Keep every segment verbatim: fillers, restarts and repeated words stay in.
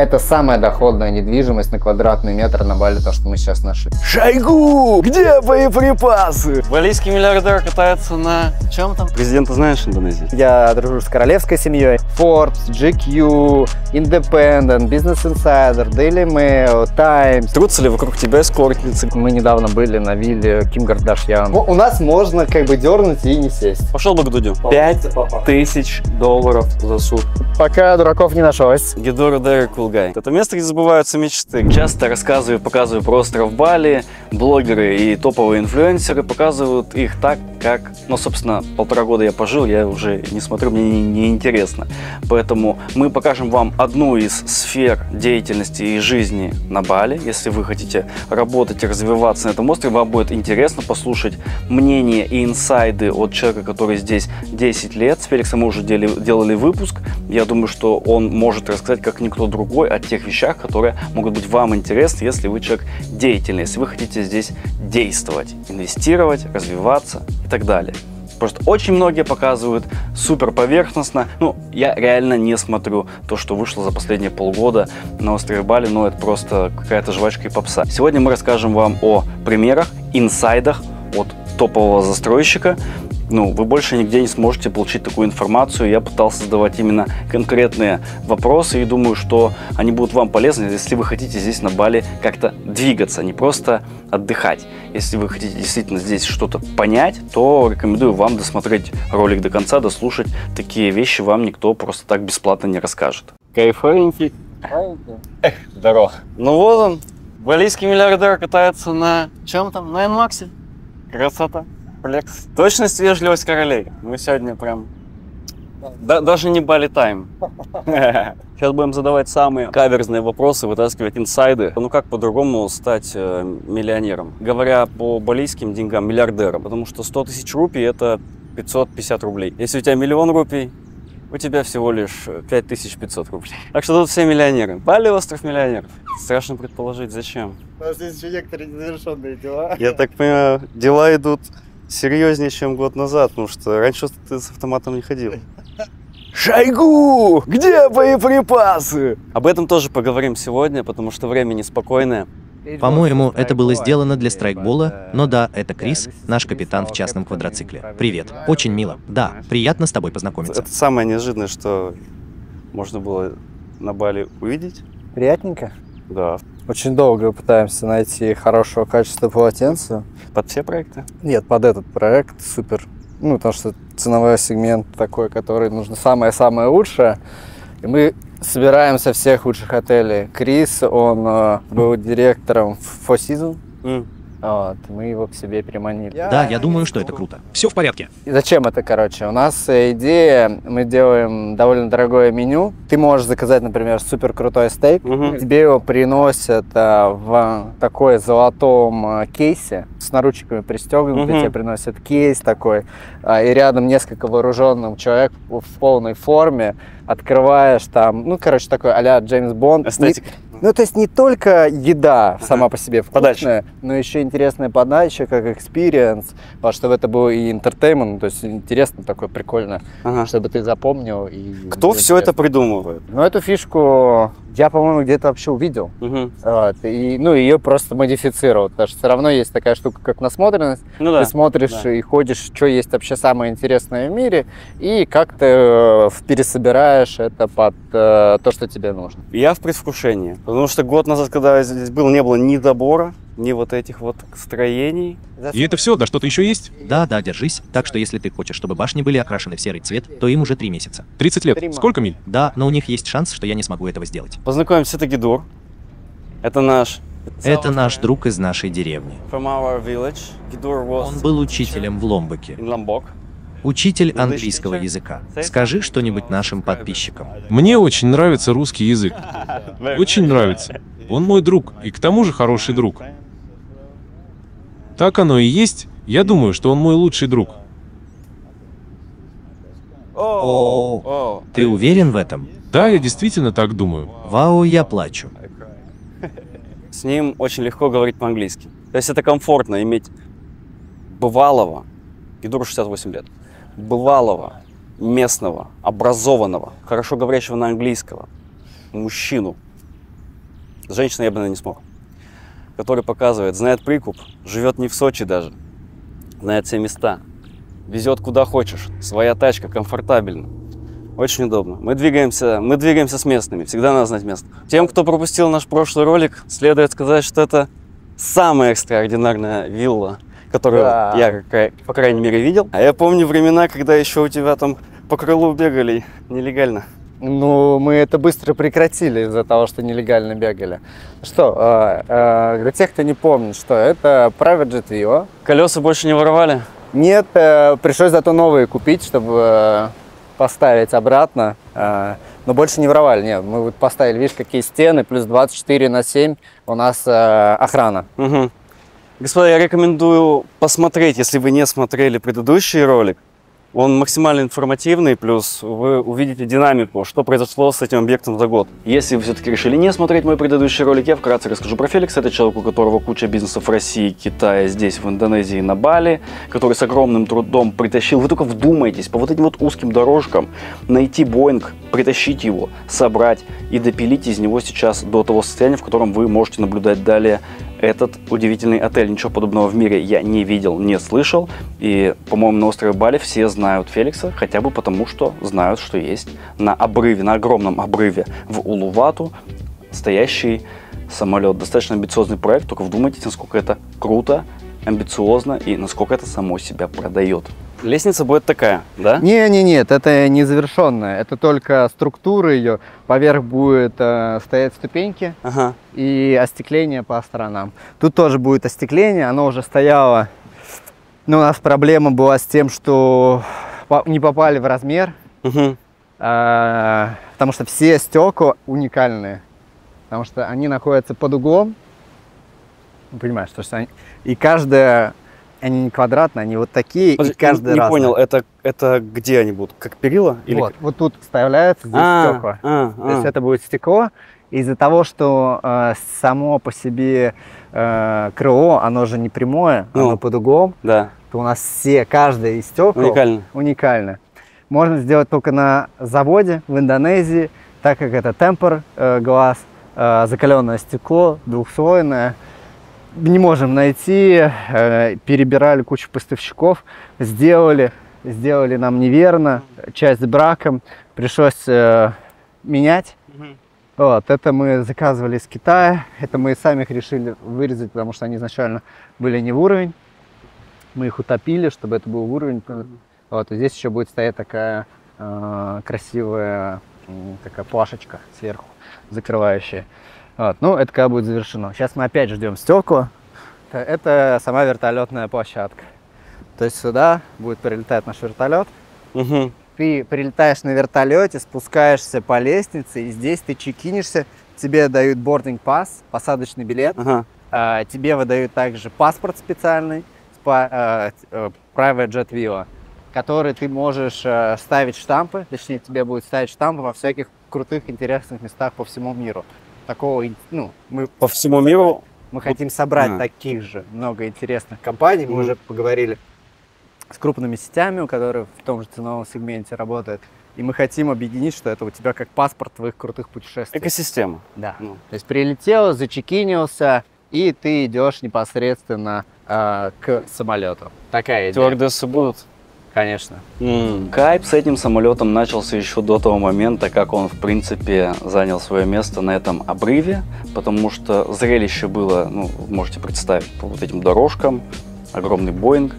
Это самая доходная недвижимость на квадратный метр на Бали, то, что мы сейчас нашли. Шойгу! Где боеприпасы? Балийский миллиардер катается на чем там? Президента знаешь Индонезии? Я дружу с королевской семьей. Forbes, джи кью, Independent, Business Insider, Daily Mail, Times. Трутся ли вокруг тебя эскортницы? Мы недавно были на вилле Ким Кардашьян. Ну, у нас можно как бы дернуть и не сесть. Пошел бы к Дудю. пять тысяч долларов за суд. Пока дураков не нашлось. Гидора Дерек Кулгай. Это место, где забываются мечты. Часто рассказываю, показываю про остров Бали. Блогеры и топовые инфлюенсеры показывают их так, как... Ну, собственно, полтора года я пожил, я уже не смотрю, мне не, не интересно. Поэтому мы покажем вам одну из сфер деятельности и жизни на Бали. Если вы хотите работать и развиваться на этом острове, вам будет интересно послушать мнение и инсайды от человека, который здесь десять лет. С Феликсом мы уже делали выпуск. Я думаю, что он может рассказать, как никто другой, о тех вещах, которые могут быть вам интересны, если вы человек деятельный, если вы хотите здесь действовать, инвестировать, развиваться и так далее. Просто очень многие показывают супер поверхностно. Ну, я реально не смотрю то, что вышло за последние полгода на острове Бали, но это просто какая-то жвачка и попса. Сегодня мы расскажем вам о примерах, инсайдах от топового застройщика. Ну, вы больше нигде не сможете получить такую информацию. Я пытался задавать именно конкретные вопросы и думаю, что они будут вам полезны, если вы хотите здесь на Бали как-то двигаться, не просто отдыхать. Если вы хотите действительно здесь что-то понять, то рекомендую вам досмотреть ролик до конца, дослушать. Такие вещи вам никто просто так бесплатно не расскажет. Кайфовенький. Эх, здорово. Ну вот он, балийский миллиардер катается на чем там? На Энмаксе. Красота. Флекс. Точность, вежливость королей. Мы сегодня прям... Да, даже не Бали тайм. Сейчас будем задавать самые каверзные вопросы, вытаскивать инсайды. Ну как по-другому стать э, миллионером? Говоря по балийским деньгам, миллиардером. Потому что сто тысяч рупий это пятьсот пятьдесят рублей. Если у тебя миллион рупий, у тебя всего лишь пять тысяч пятьсот рублей. Так что тут все миллионеры. Бали остров миллионеров. Страшно предположить, зачем. Потому что здесь еще некоторые незавершенные дела. Я так понимаю, дела идут... серьезнее, чем год назад, потому что раньше ты с автоматом не ходил. Шойгу! Где боеприпасы? Об этом тоже поговорим сегодня, потому что время неспокойное. По-моему, это было сделано для страйкбола, но да, это Крис, наш капитан в частном квадроцикле. Привет. Очень мило. Да, приятно с тобой познакомиться. Это самое неожиданное, что можно было на Бали увидеть. Приятненько? Да. Очень долго пытаемся найти хорошего качества полотенца. Под все проекты? Нет, под этот проект супер. Ну, потому что ценовой сегмент такой, который нужно самое-самое лучшее. И мы собираем со всех лучших отелей. Крис, он э, был директором в Four Seasons. Mm. Вот, мы его к себе приманили. Да, я думаю, что это круто. Все в порядке. И зачем это, короче? У нас идея, мы делаем довольно дорогое меню. Ты можешь заказать, например, супер крутой стейк. Угу. Тебе его приносят а, в такой золотом кейсе с наручниками пристегнутым. Угу. Тебе приносят кейс такой. А, и рядом несколько вооруженных человек в полной форме. Открываешь там, ну, короче, такой а-ля Джеймс Бонд. Эстетика. Ну, то есть не только еда сама по себе вкусная, подача, но еще интересная подача, как экспириенс, чтобы это был и интертеймент, то есть интересно такое, прикольно, ага, чтобы ты запомнил. И кто все интересно это придумывает? Ну, эту фишку я, по-моему, где-то вообще увидел, угу. Вот, и, ну, ее просто модифицировал, потому что все равно есть такая штука, как насмотренность, ну, да, ты смотришь, да, и ходишь, что есть вообще самое интересное в мире, и как-то пересобираешь это под э, то, что тебе нужно. Я в предвкушении. Потому что год назад, когда я здесь был, не было ни забора, ни вот этих вот строений. И это все, да что-то еще есть? Да, да, держись. Так что если ты хочешь, чтобы башни были окрашены в серый цвет, то им уже три месяца. тридцать лет? Сколько миль? Да, но у них есть шанс, что я не смогу этого сделать. Познакомимся, это Гидор. Это наш... Это наш друг из нашей деревни. Он был учителем в Ломбоке. Учитель английского языка. Скажи что-нибудь нашим подписчикам. Мне очень нравится русский язык. Очень нравится. Он мой друг, и к тому же хороший друг. Так оно и есть. Я думаю, что он мой лучший друг. О, ты уверен в этом? Да, я действительно так думаю. Вау, я плачу. С ним очень легко говорить по-английски. То есть это комфортно иметь бывалого, Гидору шестьдесят восемь лет, бывалого, местного, образованного, хорошо говорящего на английском мужчину Женщина я бы, наверное, не смог. Который показывает, знает прикуп, живет не в Сочи даже, знает все места, везет куда хочешь, своя тачка, комфортабельно, очень удобно. Мы двигаемся, мы двигаемся с местными, всегда надо знать место. Тем, кто пропустил наш прошлый ролик, следует сказать, что это самая экстраординарная вилла, которую да. я, по крайней мере, видел. А я помню времена, когда еще у тебя там по крылу бегали нелегально. Ну, мы это быстро прекратили из-за того, что нелегально бегали. Что, для тех, кто не помнит, что это Private Jet Vivo. Колеса больше не воровали? Нет, пришлось зато новые купить, чтобы поставить обратно. Но больше не воровали, нет. Мы вот поставили, видишь, какие стены, плюс двадцать четыре на семь у нас охрана. Угу. Господа, я рекомендую посмотреть, если вы не смотрели предыдущий ролик. Он максимально информативный, плюс вы увидите динамику, что произошло с этим объектом за год. Если вы все-таки решили не смотреть мой предыдущий ролик, я вкратце расскажу про Феликса. Это человек, у которого куча бизнесов в России, Китае, здесь, в Индонезии, на Бали, который с огромным трудом притащил, вы только вдумайтесь, по вот этим вот узким дорожкам найти Боинг, притащить его, собрать и допилить из него сейчас до того состояния, в котором вы можете наблюдать далее этот удивительный отель. Ничего подобного в мире я не видел, не слышал. И, по-моему, на острове Бали все знают Феликса, хотя бы потому, что знают, что есть на обрыве, на огромном обрыве в Улувату стоящий самолет. Достаточно амбициозный проект, только вдумайтесь, насколько это круто, амбициозно и насколько это само себя продает. Лестница будет такая, да? Не-не-нет, это незавершенная, это только структура ее. Поверх будет э, стоять ступеньки, ага. И остекление по сторонам. Тут тоже будет остекление, оно уже стояло. Но у нас проблема была с тем, что не попали в размер, угу. э, потому что все стекла уникальные, потому что они находятся под углом, понимаешь, что они, и каждая... Они не квадратные, они вот такие. Подожди, и каждый раз. Не понял, это, это где они будут? Как перила? Или... Вот, вот тут вставляется здесь а, стекло. А, а. То есть это будет стекло. Из-за того, что э, само по себе э, крыло, оно же не прямое, ну, оно под углом, да. То у нас все, каждое из стекол уникально. уникально. Можно сделать только на заводе в Индонезии, так как это темпер э, глаз, э, закаленное стекло, двухслойное. Не можем найти, перебирали кучу поставщиков, сделали, сделали нам неверно, часть с браком, пришлось менять. Mm-hmm. Вот, это мы заказывали из Китая, это мы сами их решили вырезать, потому что они изначально были не в уровень. Мы их утопили, чтобы это был уровень. Mm-hmm. Вот, и здесь еще будет стоять такая э, красивая такая плашечка сверху, закрывающая. Вот, ну, это когда будет завершено. Сейчас мы опять ждем стекла. Это, это сама вертолетная площадка. То есть сюда будет прилетать наш вертолет. Угу. Ты прилетаешь на вертолете, спускаешься по лестнице, и здесь ты чекинишься. Тебе дают бординг пасс, посадочный билет. Ага. А, тебе выдают также паспорт специальный, а, а, прайвэт джет виза, который ты можешь а, ставить штампы. Точнее, тебе будет ставить штампы во всяких крутых, интересных местах по всему миру. Такого, ну, мы по всему миру мы хотим собрать а. таких же много интересных компаний. Мы mm. уже поговорили с крупными сетями, которые в том же ценовом сегменте работают, и мы хотим объединить, что это у тебя как паспорт твоих крутых путешествий. Экосистема. Да. Mm. То есть прилетел, зачекинился, и ты идешь непосредственно э, к самолету. Такая идея. Стюардессы будут? Конечно. Mm. Хайп с этим самолетом начался еще до того момента, как он, в принципе, занял свое место на этом обрыве, потому что зрелище было, ну, можете представить, по вот этим дорожкам, огромный Боинг,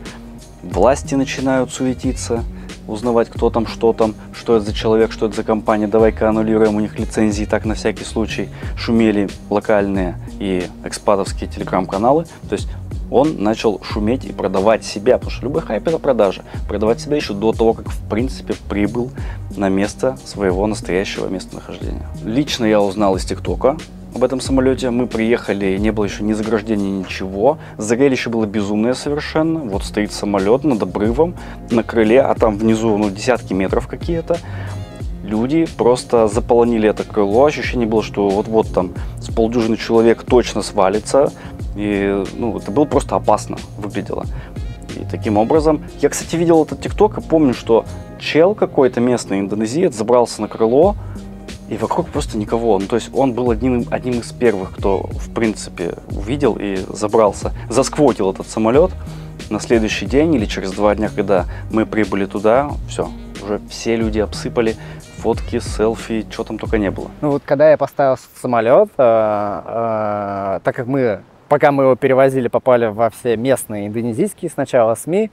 власти начинают суетиться, узнавать, кто там, что там, что это за человек, что это за компания, давай-ка аннулируем у них лицензии, так на всякий случай шумели локальные и экспатовские телеграм-каналы, то есть он начал шуметь и продавать себя, потому что любой хайп – это продажа. Продавать себя еще до того, как, в принципе, прибыл на место своего настоящего местонахождения. Лично я узнал из ТикТока об этом самолете. Мы приехали, не было еще ни заграждения, ничего. Зрелище было безумное совершенно. Вот стоит самолет над обрывом, на крыле, а там внизу, ну, десятки метров какие-то. Люди просто заполонили это крыло. Ощущение было, что вот-вот там с полдюжины человек точно свалится. И, ну, это было просто опасно выглядело. И таким образом... Я, кстати, видел этот ТикТок и помню, что чел какой-то местный индонезиец забрался на крыло и вокруг просто никого. Ну, то есть он был одним, одним из первых, кто, в принципе, увидел и забрался, засквотил этот самолет. На следующий день или через два дня, когда мы прибыли туда, все, уже все люди обсыпали фотки, селфи, что там только не было. Ну вот когда я поставил самолет, э, э, так как мы, пока мы его перевозили, попали во все местные индонезийские сначала СМИ,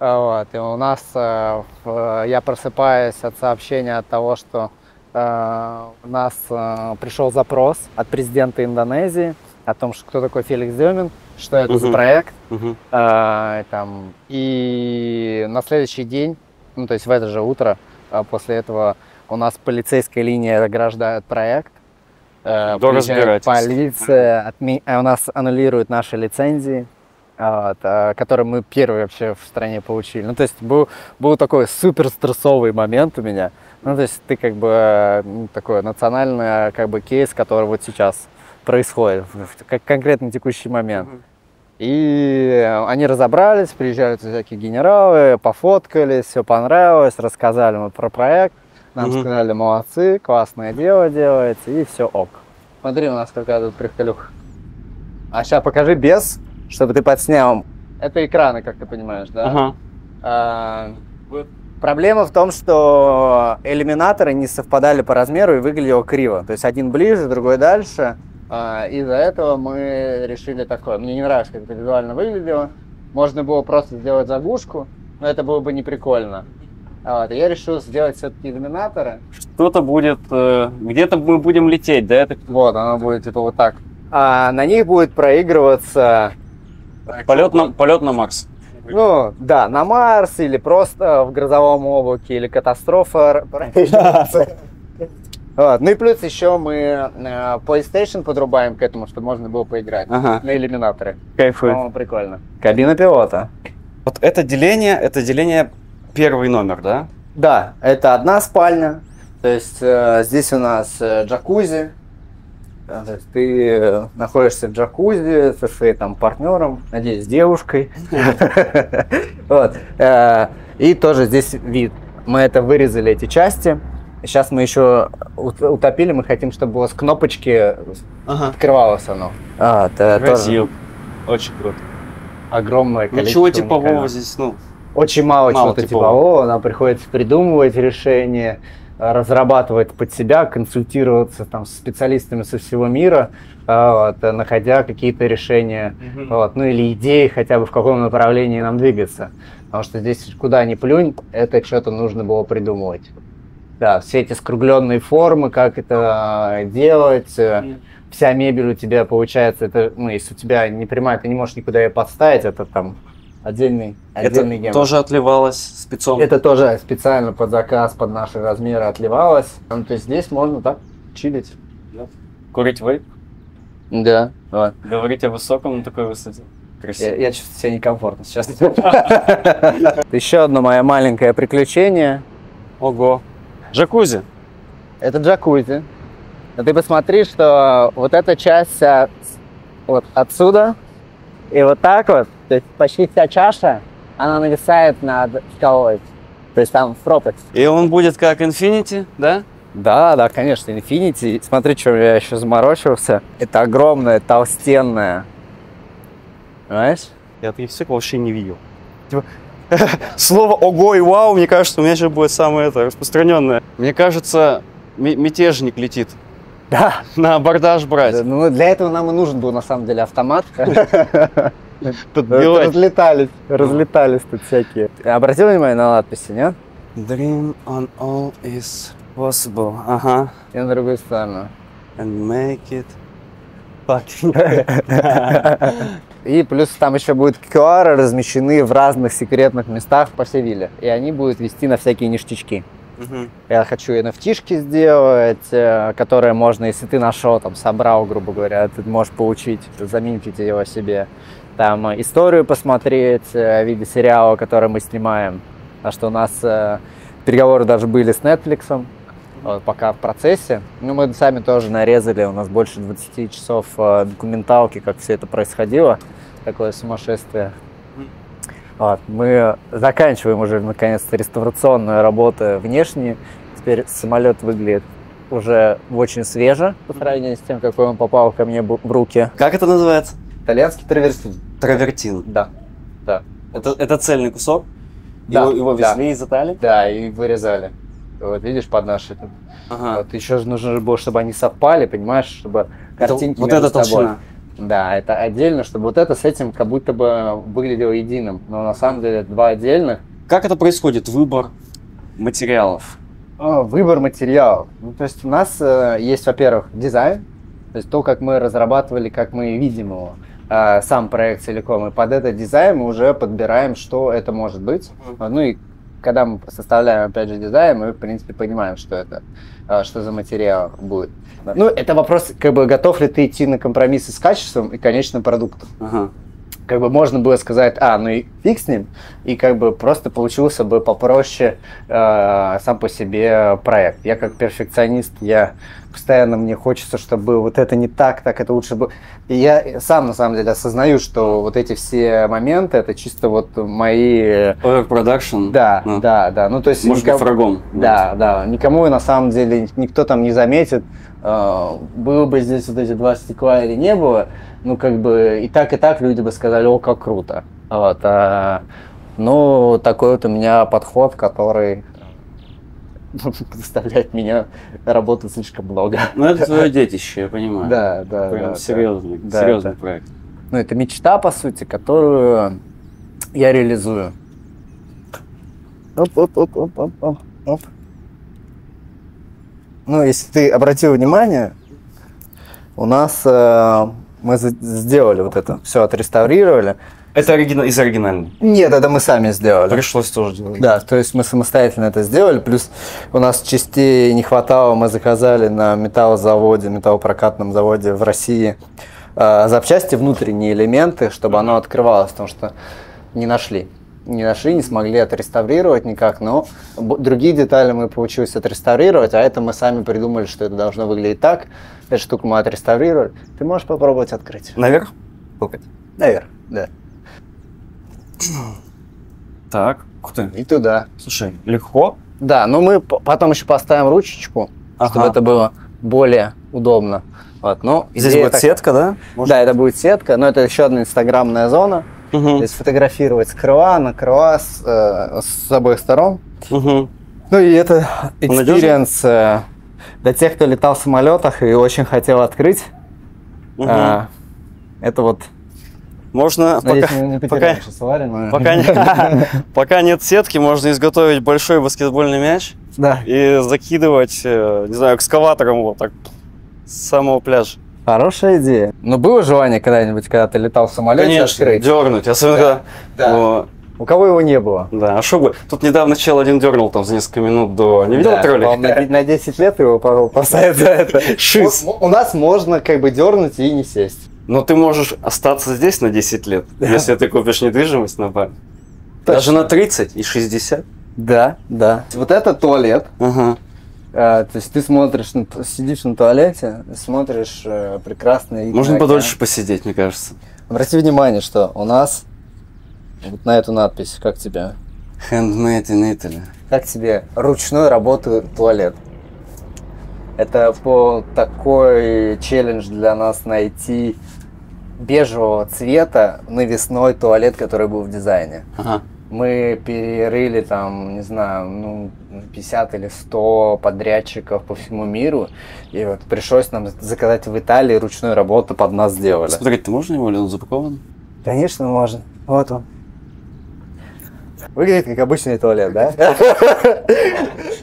э, вот, и у нас, э, э, я просыпаюсь от сообщения от того, что э, у нас э, пришел запрос от президента Индонезии о том, что кто такой Феликс Дёмин, что это uh-huh. за проект. Uh-huh. а, там, и на следующий день, ну, то есть в это же утро, а после этого у нас полицейская линия ограждает проект. До разбирательства. Полиция, отми... а у нас аннулируют наши лицензии, вот, а, которые мы первые вообще в стране получили. Ну, то есть был, был такой супер стрессовый момент у меня. Ну, то есть ты как бы такой национальный как бы, кейс, который вот сейчас происходит, как конкретно текущий момент. Mm-hmm. И они разобрались, приезжали всякие генералы, пофоткались, все понравилось, рассказали мы про проект, нам mm-hmm. сказали, молодцы, классное дело делается, и все ок. Смотри, у нас какая тут приколюха. А сейчас покажи без, чтобы ты подснял. Это экраны, как ты понимаешь, да? Uh-huh. а, проблема в том, что иллюминаторы не совпадали по размеру и выглядело криво. То есть один ближе, другой дальше. Из-за этого мы решили такое. Мне не нравится, как это визуально выглядело. Можно было просто сделать заглушку, но это было бы не прикольно. Вот. Я решил сделать все-таки иллюминаторы. Что-то будет... Где-то мы будем лететь, да? Это... Вот, оно будет типа вот так. А на них будет проигрываться... Полет на, полет на Марс. Ну, да, на Марс или просто в грозовом облаке, или катастрофа. Вот. Ну и плюс еще мы э, PlayStation подрубаем к этому, чтобы можно было поиграть ага. на иллюминаторы. Кайфуй. О, прикольно. Кабина пилота. Вот это деление, это деление первый номер, да? Да, это одна спальня. То есть э, здесь у нас э, джакузи. То есть ты находишься в джакузи со своим там партнером, надеюсь, с девушкой. И тоже здесь вид. Мы это вырезали, эти части. Сейчас мы еще утопили, мы хотим, чтобы у вас кнопочки ага. открывалось оно. А, это красиво. Тоже... Очень круто. Огромное количество. Ничего типового здесь, ну... Очень мало, мало чего-то типового. Нам приходится придумывать решения, разрабатывать под себя, консультироваться там, с специалистами со всего мира, вот, находя какие-то решения, угу. вот, ну или идеи хотя бы, в каком направлении нам двигаться. Потому что здесь куда ни плюнь, это что-то нужно было придумывать. Да, все эти скругленные формы, как это делать, вся мебель у тебя получается, это, ну, если у тебя не прямая, ты не можешь никуда ее подставить, это там отдельный, отдельный гемор. Это тоже отливалось спецом? Это тоже специально под заказ, под наши размеры отливалось. Ну, то есть здесь можно так чилить. Да. Курить вейп? Да. Вот. Говорить о высоком на такой высоте. Красиво. Я, я чувствую себя некомфортно сейчас. Еще одно мое маленькое приключение. Ого. Джакузи. Это джакузи. Но ты посмотри, что вот эта часть вся вот отсюда и вот так вот, то есть почти вся чаша, она нависает над скалой. То есть там пропасть. И он будет как Infinity, да? Да, да, конечно, Infinity. Смотри, что я еще заморочился. Это огромная, толстенная. Понимаешь? Я таких всех вообще не видел. Слово «ого» и «вау», мне кажется, у меня сейчас будет самое это распространенное. Мне кажется, мятежник летит. Да. На абордаж брать. Да, ну, для этого нам и нужен был, на самом деле, автомат. Разлетались, разлетались тут всякие. Обратил внимание на надписи, нет? Dream on all is possible. Ага. И на другую сторону. And make it fucking... И плюс там еще будут ку ар размещены в разных секретных местах по всей вилле. И они будут вести на всякие ништячки. Угу. Я хочу эн эф ти-шки сделать, которые можно, если ты нашел, там, собрал, грубо говоря, ты можешь получить, заминкить его себе. Там историю посмотреть в виде сериала, который мы снимаем. Потому что у нас переговоры даже были с Netflix. Вот, пока в процессе. Ну, мы сами тоже нарезали, у нас больше двадцати часов э, документалки, как все это происходило. Такое сумасшествие. Вот, мы заканчиваем уже, наконец-то, реставрационные работы внешние. Теперь самолет выглядит уже очень свеже по сравнению с тем, какой он попал ко мне в руки. Как это называется? Итальянский травертин. Травертин. Да. Да. Это, это цельный кусок? Да. Его, его везли, да, из Италии? Да, и вырезали. Вот видишь, под наши. Ага. Вот, еще же нужно было, чтобы они совпали, понимаешь, чтобы картинки это, вот это толщина. Да, это отдельно, чтобы вот это с этим как будто бы выглядело единым. Но на самом деле это два отдельных. Как это происходит, выбор материалов? Выбор материалов. Ну, то есть у нас э, есть, во-первых, дизайн, то есть то, как мы разрабатывали, как мы видим его, э, сам проект целиком. И под этот дизайн мы уже подбираем, что это может быть. Mm-hmm. Ну и когда мы составляем, опять же, дизайн, мы, в принципе, понимаем, что это, что за материал будет. Да. Ну, это вопрос, как бы, готов ли ты идти на компромиссы с качеством и конечным продуктом. Ага. Как бы можно было сказать, а, ну и фиг с ним, и как бы просто получился бы попроще э, сам по себе проект. Я как перфекционист, я постоянно, мне хочется, чтобы вот это не так, так это лучше было. И я сам на самом деле осознаю, что вот эти все моменты, это чисто вот мои... Продакшн? Да, а. да, да. Ну, то есть может никому... быть врагом. Да, быть. да. Никому на самом деле никто там не заметит, э, было бы здесь вот эти два стекла или не было. Ну, как бы и так, и так люди бы сказали, о, как круто. Вот, а, ну, такой вот у меня подход, который заставляет меня работать слишком много. Ну, это твое детище, я понимаю. Да, да. Прям да, серьезный, да, серьезный да. проект. Ну, это мечта, по сути, которую я реализую. Оп, оп, оп, оп, оп, оп. Ну, если ты обратил внимание, у нас... Мы сделали вот это, все отреставрировали. Это оригина... из оригинального? Нет, это мы сами сделали. Пришлось тоже делать. Да, то есть мы самостоятельно это сделали, плюс у нас частей не хватало, мы заказали на металлозаводе, металлопрокатном заводе в России э, запчасти, внутренние элементы, чтобы оно открывалось, потому что не нашли. Не нашли, не смогли отреставрировать никак, но другие детали мы получилось отреставрировать, а это мы сами придумали, что это должно выглядеть так. Эту штуку мы отреставрировали. Ты можешь попробовать открыть? Наверх? Попать. Наверх, да. Так, ух ты. И туда. Слушай, легко? Да, но мы потом еще поставим ручечку, ага, чтобы это было более удобно. Вот, ну, здесь будет так... сетка, да? Может да, быть? Это будет сетка, но это еще одна инстаграмная зона. Угу. То есть фотографировать с крыла, на крыла, с, э, с обоих сторон. Угу. Ну и это экспириенс э, для тех, кто летал в самолетах и очень хотел открыть. Угу. А, это вот... Можно, надеюсь, пока, не пока, шоссовари, но... пока, не, пока нет сетки, можно изготовить большой баскетбольный мяч, да, и закидывать, не знаю, экскаватором вот так с самого пляжа. Хорошая идея. Но было желание когда-нибудь, когда ты летал в самолете, конечно, открыть? Дернуть, особенно да. когда... Да. О... У кого его не было? Да, а шубы. Тут недавно чел один дернул там за несколько минут до... Не видел да, троллик? На, на десять лет его поставят за это. Шиз. У, у нас можно как бы дернуть и не сесть. Но ты можешь остаться здесь на десять лет, да, если ты купишь недвижимость на Бали. Даже на тридцать и шестьдесят. Да, да. Вот это туалет. Ага. А, то есть ты смотришь, сидишь на туалете, смотришь э, прекрасные... Можно подольше посидеть, мне кажется. Обрати внимание, что у нас вот на эту надпись, как тебе? Handmade in Italy. Как тебе ручную работу туалет? Это был такой челлендж для нас найти бежевого цвета навесной туалет, который был в дизайне. Ага. Мы перерыли там, не знаю, ну, пятьдесят или сто подрядчиков по всему миру. И вот пришлось нам заказать в Италии, ручную работу под нас сделали. Смотреть-то можно его, или он запакован? Конечно, можно. Вот он. Выглядит как обычный туалет, да? Ты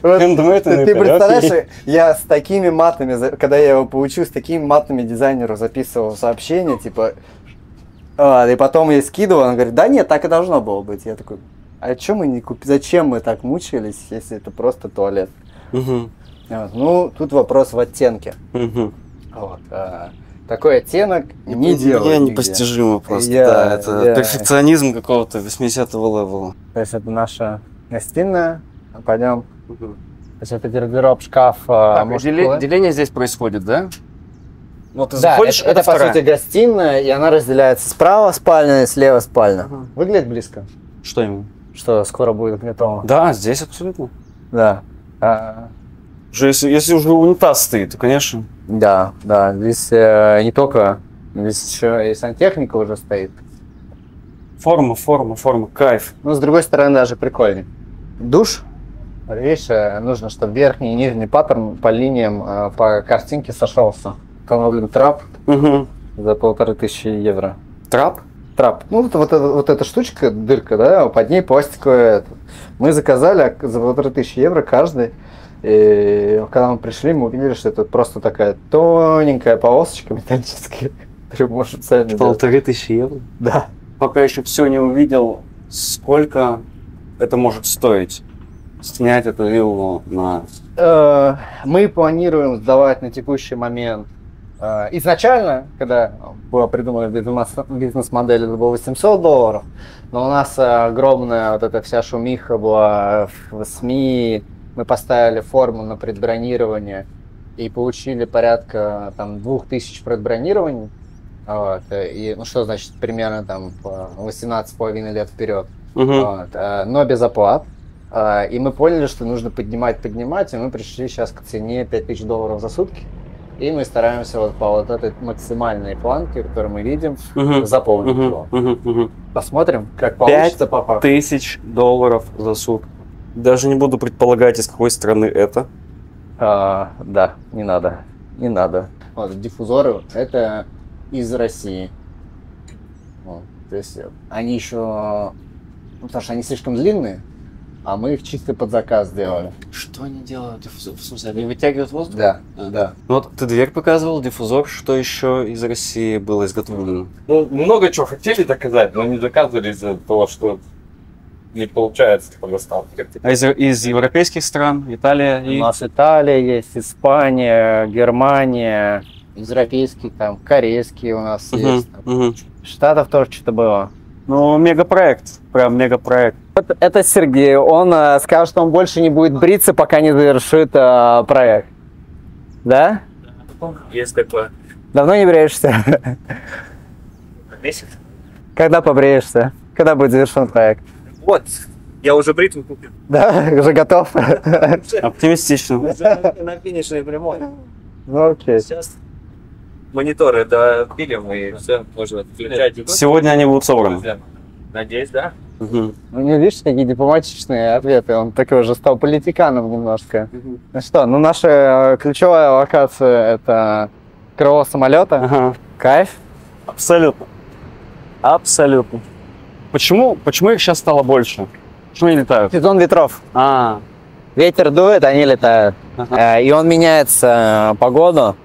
представляешь, я с такими матами, когда я его получил, с такими матами дизайнеру записывал сообщение, типа... И потом я скидывал, она говорит, да нет, так и должно было быть. Я такой, а чё мы не купили? Зачем мы так мучились, если это просто туалет? Угу. Вот. Ну, тут вопрос в оттенке. Угу. Вот. А, такой оттенок не, не делал. Я непостижимо просто. Я, да, это я... перфекционизм какого-то восьмидесятого левела. То есть это наша гостиная. Пойдем. Угу. То есть это гардероб, шкаф. Так, может, дели... деление здесь происходит, да? Вот ты да, заходишь, это, это, это по сути гостиная, и она разделяется справа спальня и слева спальня. Ага. Выглядит близко. Что ему? Что скоро будет готово. Да, здесь абсолютно. Да. А, Если, если уже унитаз стоит, то, конечно. Да, да. Здесь э, не только, здесь еще и сантехника уже стоит. Форма, форма, форма, кайф. Ну, с другой стороны, даже прикольнее. Душ. Видишь, нужно, чтобы верхний и нижний паттерн по линиям, по картинке сошелся. Установлен трап угу. за полторы тысячи евро. Трап? Трап. Ну, вот, вот, вот эта штучка, дырка, да, под ней пластиковая. Мы заказали за полторы тысячи евро каждый. И когда мы пришли, мы увидели, что это просто такая тоненькая полосочка металлическая, которую можно сами Полторы делать. Тысячи евро? Да. Пока еще все не увидел, сколько это может стоить. Снять эту виллу на... Мы планируем сдавать на текущий момент. Изначально, когда была придумана бизнес-модель, это было восемьсот долларов, но у нас огромная вот эта вся шумиха была в СМИ. Мы поставили форму на предбронирование и получили порядка там, двух тысяч предбронирований. Вот. И, ну что значит, примерно там восемнадцать с половиной лет вперед. Угу. Вот. Но без оплат. И мы поняли, что нужно поднимать, поднимать, и мы пришли сейчас к цене пять тысяч долларов за сутки. И мы стараемся вот по вот этой максимальной планке, которую мы видим, угу. заполнить его. Угу. Угу. Посмотрим, как получится попасть. пять тысяч долларов за сутки. Даже не буду предполагать, из какой страны это. А, да, не надо, не надо. Вот, диффузоры, это из России. Вот, то есть они еще, потому что они слишком длинные, а мы их чисто под заказ сделали. Что они делают? Диффузор, в смысле, они вытягивают воздух? Да, а, да. Ну, вот ты дверь показывал, диффузор, что еще из России было изготовлено? Ну, много чего хотели доказать, но не доказывали из-за того, что... не получается по доставке. А из, из европейских стран? Италия? И... У нас Италия есть, Испания, Германия, европейские, там, корейские у нас uh-huh, есть. Uh-huh. Штатов тоже что-то было. Ну, мегапроект, прям мегапроект. Это, это Сергей, он э, сказал, что он больше не будет бриться, пока не завершит э, проект. Да? Есть такое. Давно не бреешься? Месяц. Когда побреешься? Когда будет завершен проект? Вот, я уже бритву купил. Да, уже готов. Оптимистично. Уже на финишной прямой. Ну окей. Сейчас мониторы допилим и все, можно отключать. Сегодня они будут собраны. Надеюсь, да? Угу. У него, видишь, какие дипломатичные ответы. Он такой уже стал политиканом немножко. Угу. Ну что, ну наша ключевая локация — это крыло самолета. Ага. Кайф. Абсолютно. Абсолютно. Почему, почему их сейчас стало больше? Почему они летают? Сезон ветров. А. Ветер дует, они летают. Ага. И он меняется погоду.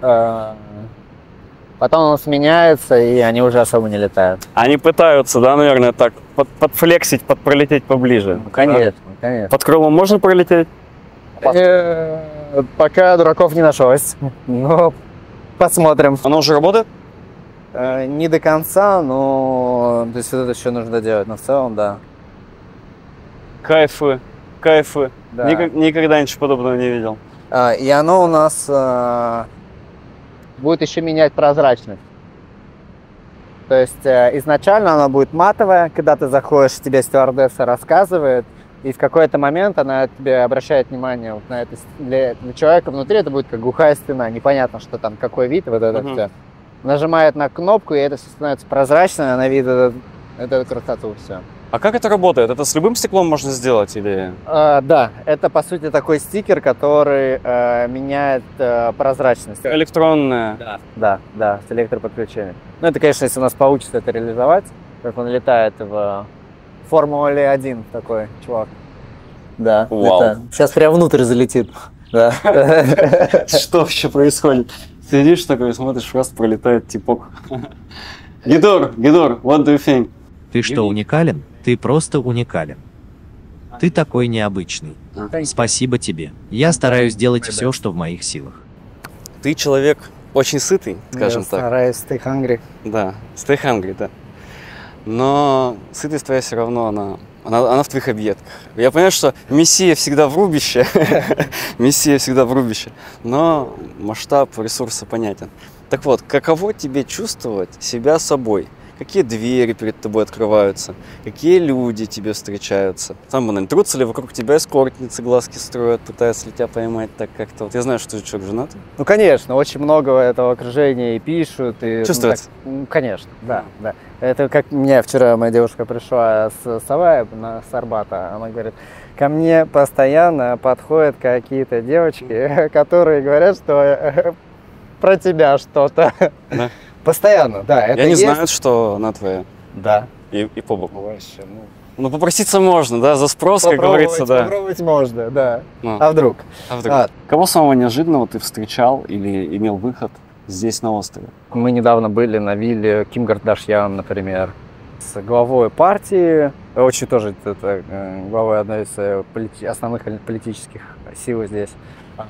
Потом он сменяется, и они уже особо не летают. Они пытаются, да, наверное, так под, подфлексить, под пролететь поближе. Ну, конечно, да? Конечно. Под крылом можно пролететь? Пока дураков не нашлось. Но посмотрим. Оно уже работает? Не до конца, но то есть вот это еще нужно делать, но в целом, да. Кайфы, кайфы. Да. Ник никогда ничего подобного не видел. А, и оно у нас а, будет еще менять прозрачность. То есть а, изначально оно будет матовое, когда ты заходишь, тебе стюардесса рассказывает, и в какой-то момент она тебе обращает внимание вот на это. Для, для человека внутри это будет как глухая стена, непонятно, что там, какой вид, вот это угу. все. Нажимает на кнопку, и это все становится прозрачно, она видит эту, эту красоту, все. А как это работает? Это с любым стеклом можно сделать или? А, да, это по сути такой стикер, который а, меняет а, прозрачность. Электронная? Да, да, да, с электроподключением. Ну это, конечно, если у нас получится это реализовать, как он летает в Формуле один такой чувак. Да, это... сейчас прям внутрь залетит. Что вообще происходит? Сидишь такой, смотришь, раз пролетает типок. Гидор, Гидор, what do you think? Ты что, уникален? Ты просто уникален. Ты такой необычный. Спасибо тебе. Я стараюсь делать все, что в моих силах. Ты человек очень сытый, скажем так. Я стараюсь stay hungry. Да, stay hungry, да. Но сытость твоя все равно, она... Она, она в твоих объедках. Я понимаю, что Мессия всегда в рубище, Мессия всегда в рубище, но масштаб ресурса понятен. Так вот, каково тебе чувствовать себя собой? какие двери перед тобой открываются, какие люди тебе встречаются. Там, наверное, трутся ли вокруг тебя эскортницы, глазки строят, пытаются ли тебя поймать так как-то. Вот я знаю, что ты человек женат. Ну, конечно, очень много этого окружения и пишут. И, чувствуется? Ну, так, конечно, да, да. Это как меня вчера моя девушка пришла с Саваи, с Арбата, она говорит, ко мне постоянно подходят какие-то девочки, которые говорят, что про тебя что-то. Да. Постоянно, да. Это я не знаю, что она твоя. Да. И, и по боку. Вообще, ну... ну, попроситься можно, да, за спрос, попробовать, как говорится, да. Попробовать можно, да. Ну. А вдруг? А вдруг? А. Кого самого неожиданного ты встречал или имел выход здесь, на острове? Мы недавно были на вилле Ким Кардашьян, например, с главой партии, очень тоже это, главой одной из полит... основных политических сил здесь,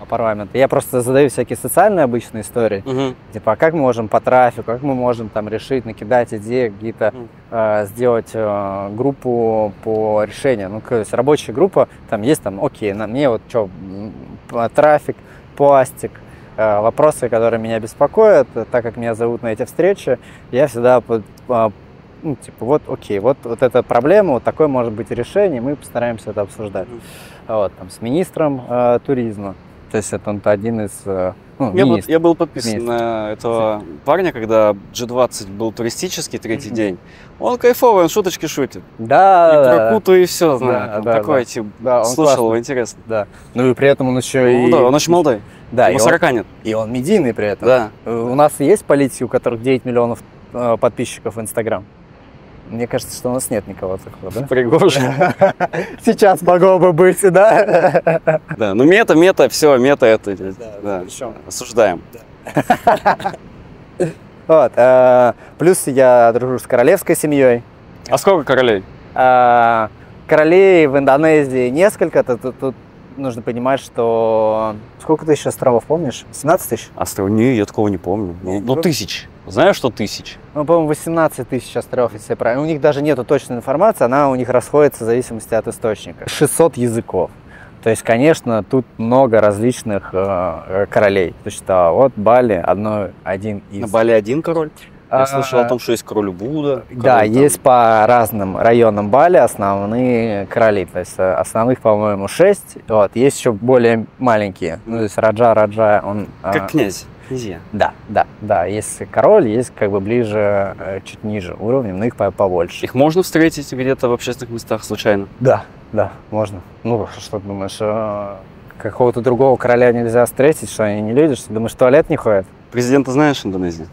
парламента. Я просто задаю всякие социальные обычные истории, угу. Типа, а как мы можем по трафику, как мы можем там решить, накидать идеи, какие-то угу. э, сделать э, группу по решению. Ну, то есть рабочая группа, там есть там, окей, на мне вот что, трафик, пластик, вопросы, которые меня беспокоят, так как меня зовут на эти встречи, я всегда, ну, типа, вот, окей, вот, вот эта проблема, вот такое может быть решение, мы постараемся это обсуждать. Вот, там, с министром э, туризма, то есть это он один из, ну, я, министр, был, я был подписан министр. На этого парня, когда джи двадцать был туристический третий mm-hmm. день, он кайфовый, он шуточки шутит. Да, и да, про Куту, и все, да, да, такое, да, типа, да, слушал его, интересно. Да, ну и при этом он еще ну, и... Да, он очень молодой. Да, ему сорок нет. И он медийный при этом. Да. У нас есть политики, у которых девять миллионов подписчиков в Инстаграм? Мне кажется, что у нас нет никого такого, да? Пригожин. Сейчас могло бы быть, да? Да, ну мета, мета, все, мета это. Да, осуждаем. Вот, плюс я дружу с королевской семьей. А сколько королей? Королей в Индонезии несколько, тут нужно понимать, что... Сколько тысяч островов, помнишь? семнадцать тысяч? Остров? Нет, я такого не помню. Ну, ну тысяч. Знаешь, что тысяч? Ну, по-моему, восемнадцать тысяч островов, если я правильно. У них даже нету точной информации, она у них расходится в зависимости от источника. шестьсот языков. То есть, конечно, тут много различных э, королей. То есть, а вот Бали одно, один из... На Бали один король? Я слышал о том, что есть король Будда. Король, да, там. Есть по разным районам Бали основные короли. То есть основных, по-моему, шесть. Вот. Есть еще более маленькие. Ну, то есть Раджа, Раджа, он... Как князь, князья. Да, да, да. Есть король, есть как бы ближе, чуть ниже уровнем, но их побольше. Их можно встретить где-то в общественных местах случайно? Да, да, можно. Ну, что ты думаешь, какого-то другого короля нельзя встретить, что они не люди, что ты думаешь, в туалет не ходят? Президента знаешь в Индонезии?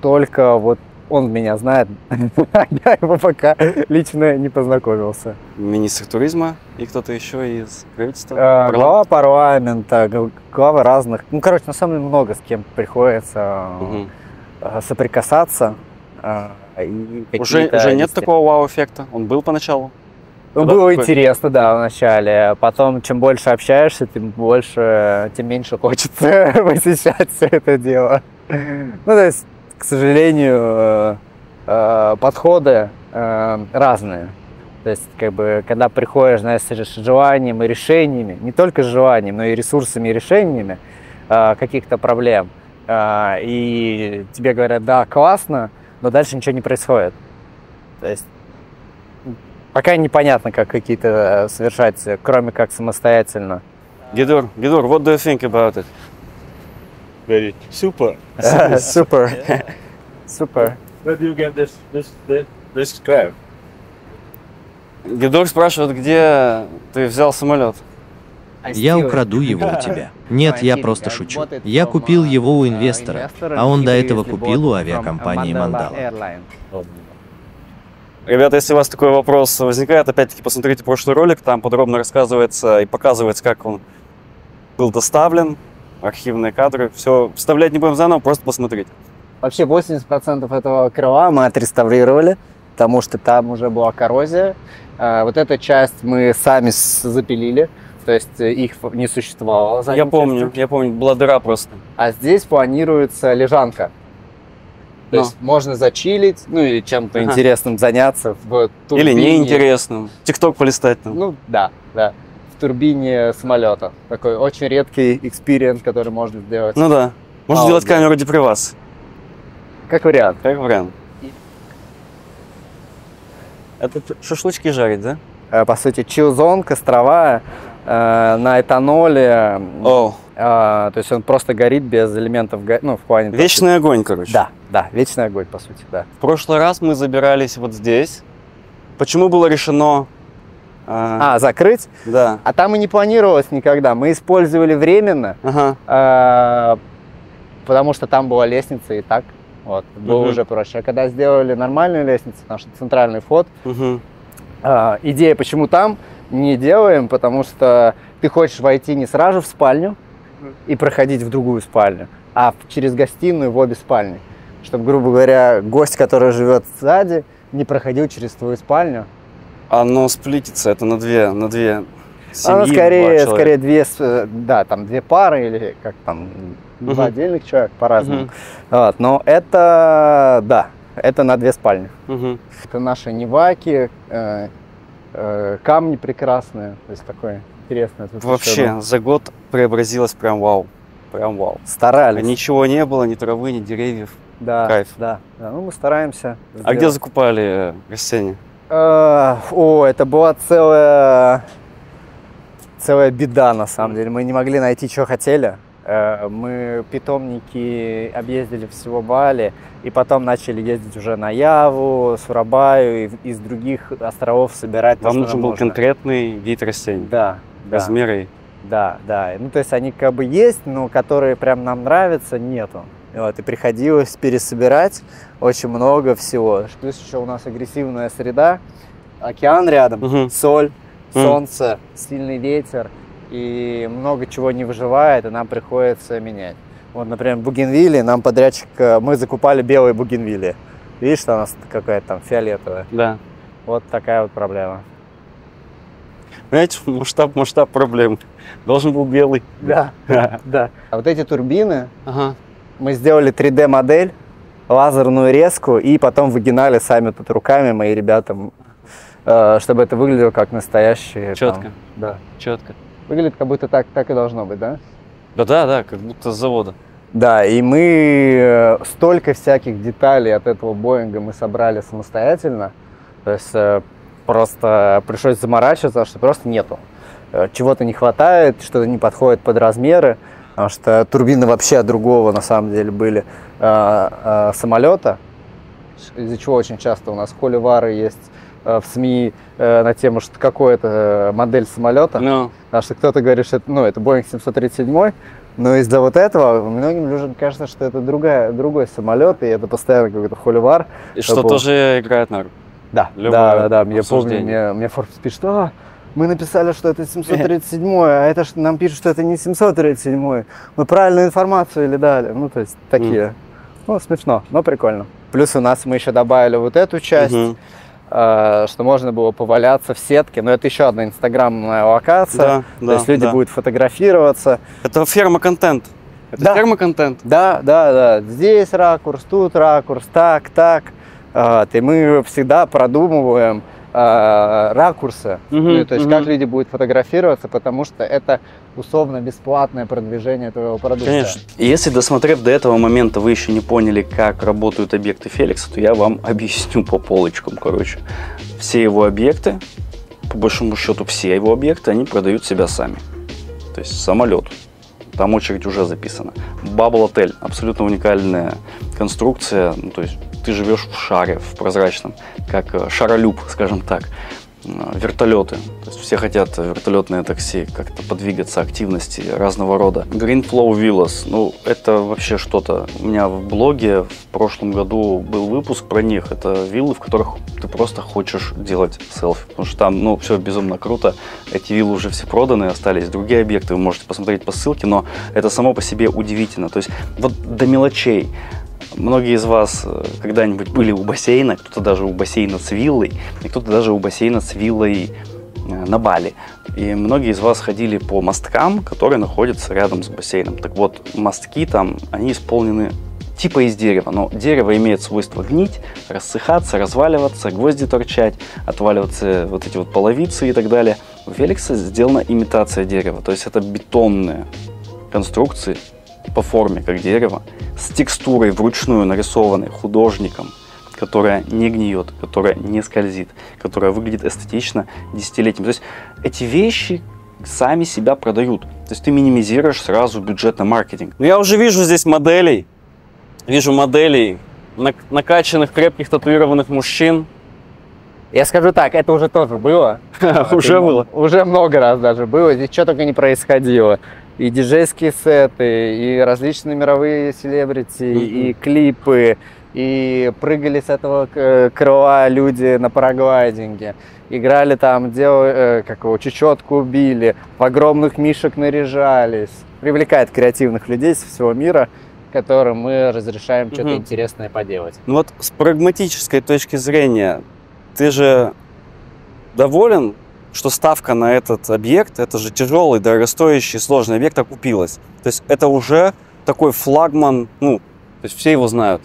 Только вот он меня знает, я его пока лично не познакомился. Министр туризма и кто-то еще из правительства? Глава парламента, главы разных. Ну, короче, на самом деле много с кем приходится соприкасаться. Уже нет такого вау-эффекта? Он был поначалу? Было интересно, да, вначале. Потом, чем больше общаешься, тем больше, тем меньше хочется посещать все это дело. Ну, то есть, к сожалению, подходы разные. То есть, как бы, когда приходишь, знаешь, с желанием и решениями, не только с желанием, но и ресурсами и решениями каких-то проблем, и тебе говорят, да, классно, но дальше ничего не происходит. То есть, пока непонятно, как какие-то совершать, кроме как самостоятельно. Гидор, Гидор, what do you think about it? Very super. Super. Yeah. Super. Where do you get this, this, this, this crab? Гидор спрашивает, где ты взял самолет? Я украду его у тебя. Нет, я просто шучу. Я купил его у инвестора, а он до этого купил у авиакомпании Mandala. Ребята, если у вас такой вопрос возникает, опять-таки посмотрите прошлый ролик, там подробно рассказывается и показывается, как он был доставлен, архивные кадры, все, вставлять не будем заново, просто посмотрите. Вообще восемьдесят процентов этого крыла мы отреставрировали, потому что там уже была коррозия, вот эту часть мы сами запилили. То есть их не существовало. Я помню, я помню, была дыра просто. А здесь планируется лежанка. То есть можно зачилить, ну или чем-то ага. интересным заняться в турбине. Или неинтересным, тикток полистать там. Ну да, да, в турбине самолета. Такой очень редкий экспириенс, который можно сделать. Ну да, можно сделать камеру, где при вас. Как вариант. Как вариант. Это шашлычки жарить, да? По сути, чилзон, костровая, э, на этаноле. Oh. Э, то есть он просто горит без элементов, ну, в плане... Вечный так, огонь, короче. Да, да, вечный огонь, по сути, да. В прошлый раз мы забирались вот здесь. Почему было решено... А, а, закрыть? Да. А там и не планировалось никогда. Мы использовали временно, ага. э, потому что там была лестница и так. Вот, было угу. уже проще. А когда сделали нормальную лестницу, наш центральный вход, угу. э, идея, почему там, не делаем, потому что ты хочешь войти не сразу в спальню и проходить в другую спальню, а через гостиную в обе спальни. Чтобы, грубо говоря, гость, который живет сзади, не проходил через твою спальню. Оно сплитится, это на две, на две семьи, оно скорее, скорее две, да, там две пары или как там, угу. два отдельных человека по-разному. Угу. Вот, но это, да, это на две спальни. Угу. Это наши неваки, э, э, камни прекрасные, то есть такое интересное. Тут вообще еще... за год преобразилось прям вау, прям вау. Старались. Ничего не было, ни травы, ни деревьев. Да, кайф. Да, да. Ну мы стараемся. А сделать. Где закупали растения? О, это была целая, целая беда, на самом деле. Мы не могли найти, что хотели. Мы питомники объездили всего Бали, и потом начали ездить уже на Яву, Сурабаю, и из других островов собирать. Вам нужен был конкретный вид растений? Да. Размеры? Да, да. Ну, то есть они как бы есть, но которые прям нам нравятся, нету. Вот, и приходилось пересобирать очень много всего. Плюс еще у нас агрессивная среда, океан рядом, угу. соль, угу. солнце, сильный ветер, и много чего не выживает, и нам приходится менять. Вот, например, бугенвилли, нам подрядчик, мы закупали белые бугенвилли. Видишь, что у нас какая-то там фиолетовая? Да. Вот такая вот проблема. Понимаете, масштаб, масштаб проблем. Должен был белый. Да, да. А вот эти турбины... Мы сделали три дэ модель, лазерную резку, и потом выгинали сами тут руками, мои ребята, чтобы это выглядело как настоящие. Четко. Там, да. Четко. Выглядит, как будто так, так и должно быть, да? Да-да-да, как будто с завода. Да, и мы столько всяких деталей от этого Боинга мы собрали самостоятельно, то есть просто пришлось заморачиваться, что просто нету. Чего-то не хватает, что-то не подходит под размеры. Потому что турбины вообще от другого, на самом деле, были э, э, самолета, из-за чего очень часто у нас холивары есть э, в СМИ э, на тему, что какая-то модель самолета. No. Потому что кто-то говорит, что это, ну, это Боинг семьсот тридцать семь, но из-за вот этого многим людям кажется, что это другая, другой самолет, и это постоянно какой-то холивар. И что был... тоже играет на руку. Да, да, да, да. Я помню, мне, мне Forbes пишет, что... Мы написали, что это семьсот тридцать семь, а это нам пишут, что это не семьсот тридцать семь. Мы правильную информацию или дали. Ну, то есть, такие. Mm. Ну, смешно, но прикольно. Плюс у нас мы еще добавили вот эту часть, mm-hmm. э, что можно было поваляться в сетке. Но это еще одна инстаграмная локация. Да, то да, есть, люди да. будут фотографироваться. Это ферма-контент. Это да. ферма-контент. Да, да, да. Здесь ракурс, тут ракурс, так, так. Э, и мы всегда продумываем ракурса, угу, ну, то есть угу. как люди будут фотографироваться, потому что это условно бесплатное продвижение твоего продукта. Конечно. Если, досмотрев до этого момента, вы еще не поняли, как работают объекты Феликса, то я вам объясню по полочкам, короче. Все его объекты, по большому счету все его объекты, они продают себя сами. То есть самолет, там очередь уже записана. Бабл-отель, абсолютно уникальная конструкция, ну, то есть ты живешь в шаре, в прозрачном, как шаролюб, скажем так. Вертолеты, то есть все хотят вертолетное такси, как-то подвигаться, активности разного рода. Green Flow Villas, ну это вообще что-то. У меня в блоге в прошлом году был выпуск про них. Это виллы, в которых ты просто хочешь делать селфи, потому что там, ну, все безумно круто. Эти виллы уже все проданы, остались другие объекты, вы можете посмотреть по ссылке, но это само по себе удивительно. То есть вот до мелочей. Многие из вас когда-нибудь были у бассейна, кто-то даже у бассейна с виллой, и кто-то даже у бассейна с виллой на Бали. И многие из вас ходили по мосткам, которые находятся рядом с бассейном. Так вот, мостки там, они исполнены типа из дерева, но дерево имеет свойство гнить, рассыхаться, разваливаться, гвозди торчать, отваливаться вот эти вот половицы и так далее. У Феликса сделана имитация дерева, то есть это бетонные конструкции, по форме, как дерево, с текстурой вручную нарисованной художником, которая не гниет, которая не скользит, которая выглядит эстетично десятилетием. То есть эти вещи сами себя продают. То есть ты минимизируешь сразу бюджет на маркетинг. Но я уже вижу здесь моделей. Вижу моделей накачанных, крепких, татуированных мужчин. Я скажу так, это уже тоже было. Уже было? Уже много раз даже было. Здесь что только не происходило. И диджейские сеты, и различные мировые селебрити, и клипы. И прыгали с этого крыла люди на параглайдинге, играли там, делали, как его, чечетку били, в огромных мишек наряжались. Привлекает креативных людей со всего мира, которым мы разрешаем что-то угу. интересное поделать. Ну вот с прагматической точки зрения, ты же доволен, что ставка на этот объект, это же тяжелый, дорогостоящий, сложный объект, окупилась? То есть это уже такой флагман, ну, то есть все его знают.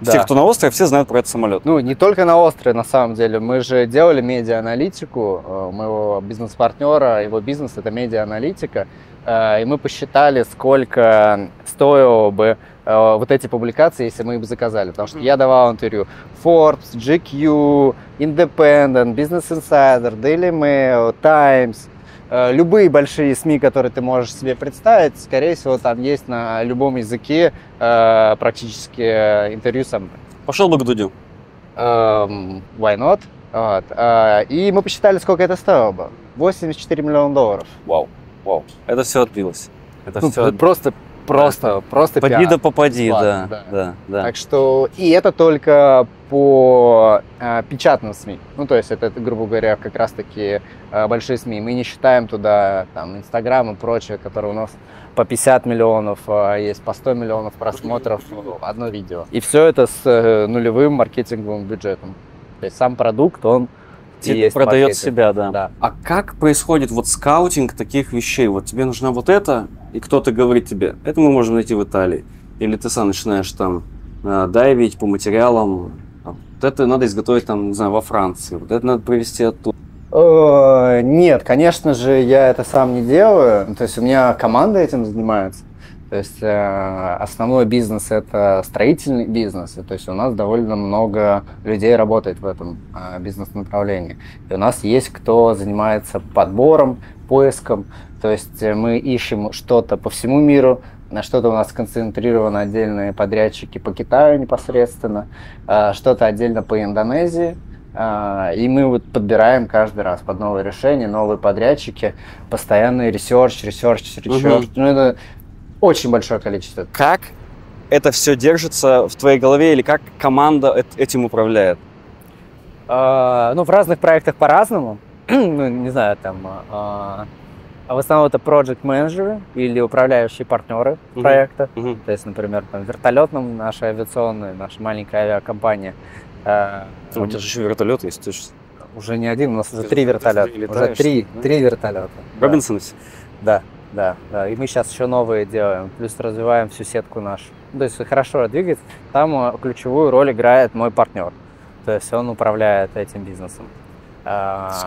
Да. Все, кто на острове, все знают про этот самолет. Ну, не только на острове, на самом деле. Мы же делали медиа-аналитику. Моего бизнес-партнера, его бизнес – это медиа-аналитика. И мы посчитали, сколько стоило бы вот эти публикации, если мы их бы заказали. Потому что я давал интервью Forbes, джи кью, Independent, Business Insider, Daily Mail, Times. Любые большие СМИ, которые ты можешь себе представить, скорее всего, там есть на любом языке э, практически интервью со мной. Пошел бы к Дудю. Эм, why not? Вот. Э, и мы посчитали, сколько это стоило бы. восемьдесят четыре миллиона долларов. Вау, вау. Это все отбилось. Это ну, все... Просто, просто, просто пиар. Поди да попади, да, да. Да, да. Так что, и это только по э, печатным СМИ. Ну, то есть, это, грубо говоря, как раз-таки э, большие СМИ. Мы не считаем туда там Инстаграм и прочее, которые у нас по пятьдесят миллионов, э, есть по сто миллионов просмотров одно видео. И все это с э, нулевым маркетинговым бюджетом. То есть, сам продукт, он и есть продает маркетинг. Себя, да. Да. А как происходит вот скаутинг таких вещей? Вот тебе нужна вот это, и кто-то говорит тебе, это мы можем найти в Италии. Или ты сам начинаешь там э, дайвить по материалам. Вот это надо изготовить там, не знаю, во Франции, вот это надо привезти оттуда. Нет, конечно же, я это сам не делаю. То есть у меня команда этим занимается. То есть основной бизнес – это строительный бизнес. То есть у нас довольно много людей работает в этом бизнес-направлении. И у нас есть кто занимается подбором, поиском. То есть мы ищем что-то по всему миру. На что-то у нас сконцентрированы отдельные подрядчики по Китаю непосредственно, что-то отдельно по Индонезии. И мы вот подбираем каждый раз под новые решения, новые подрядчики, постоянный ресерч, ресерч, ресерч. Ну, это очень большое количество. Как это все держится в твоей голове или как команда этим управляет? А, ну, в разных проектах по-разному. Ну, не знаю, там... А... В основном это проджект-менеджеры или управляющие партнеры uh-huh. проекта. Uh-huh. То есть, например, там, в вертолетном, наша авиационная, наша маленькая авиакомпания. Э, у тебя же еще вертолет есть. Ты же... Уже не один, у нас ты уже три вертолета. Уже три, да? три вертолета. Робинсон? Да. Да, да, да. И мы сейчас еще новые делаем, плюс развиваем всю сетку нашу. То есть хорошо двигается. Там ключевую роль играет мой партнер. То есть он управляет этим бизнесом.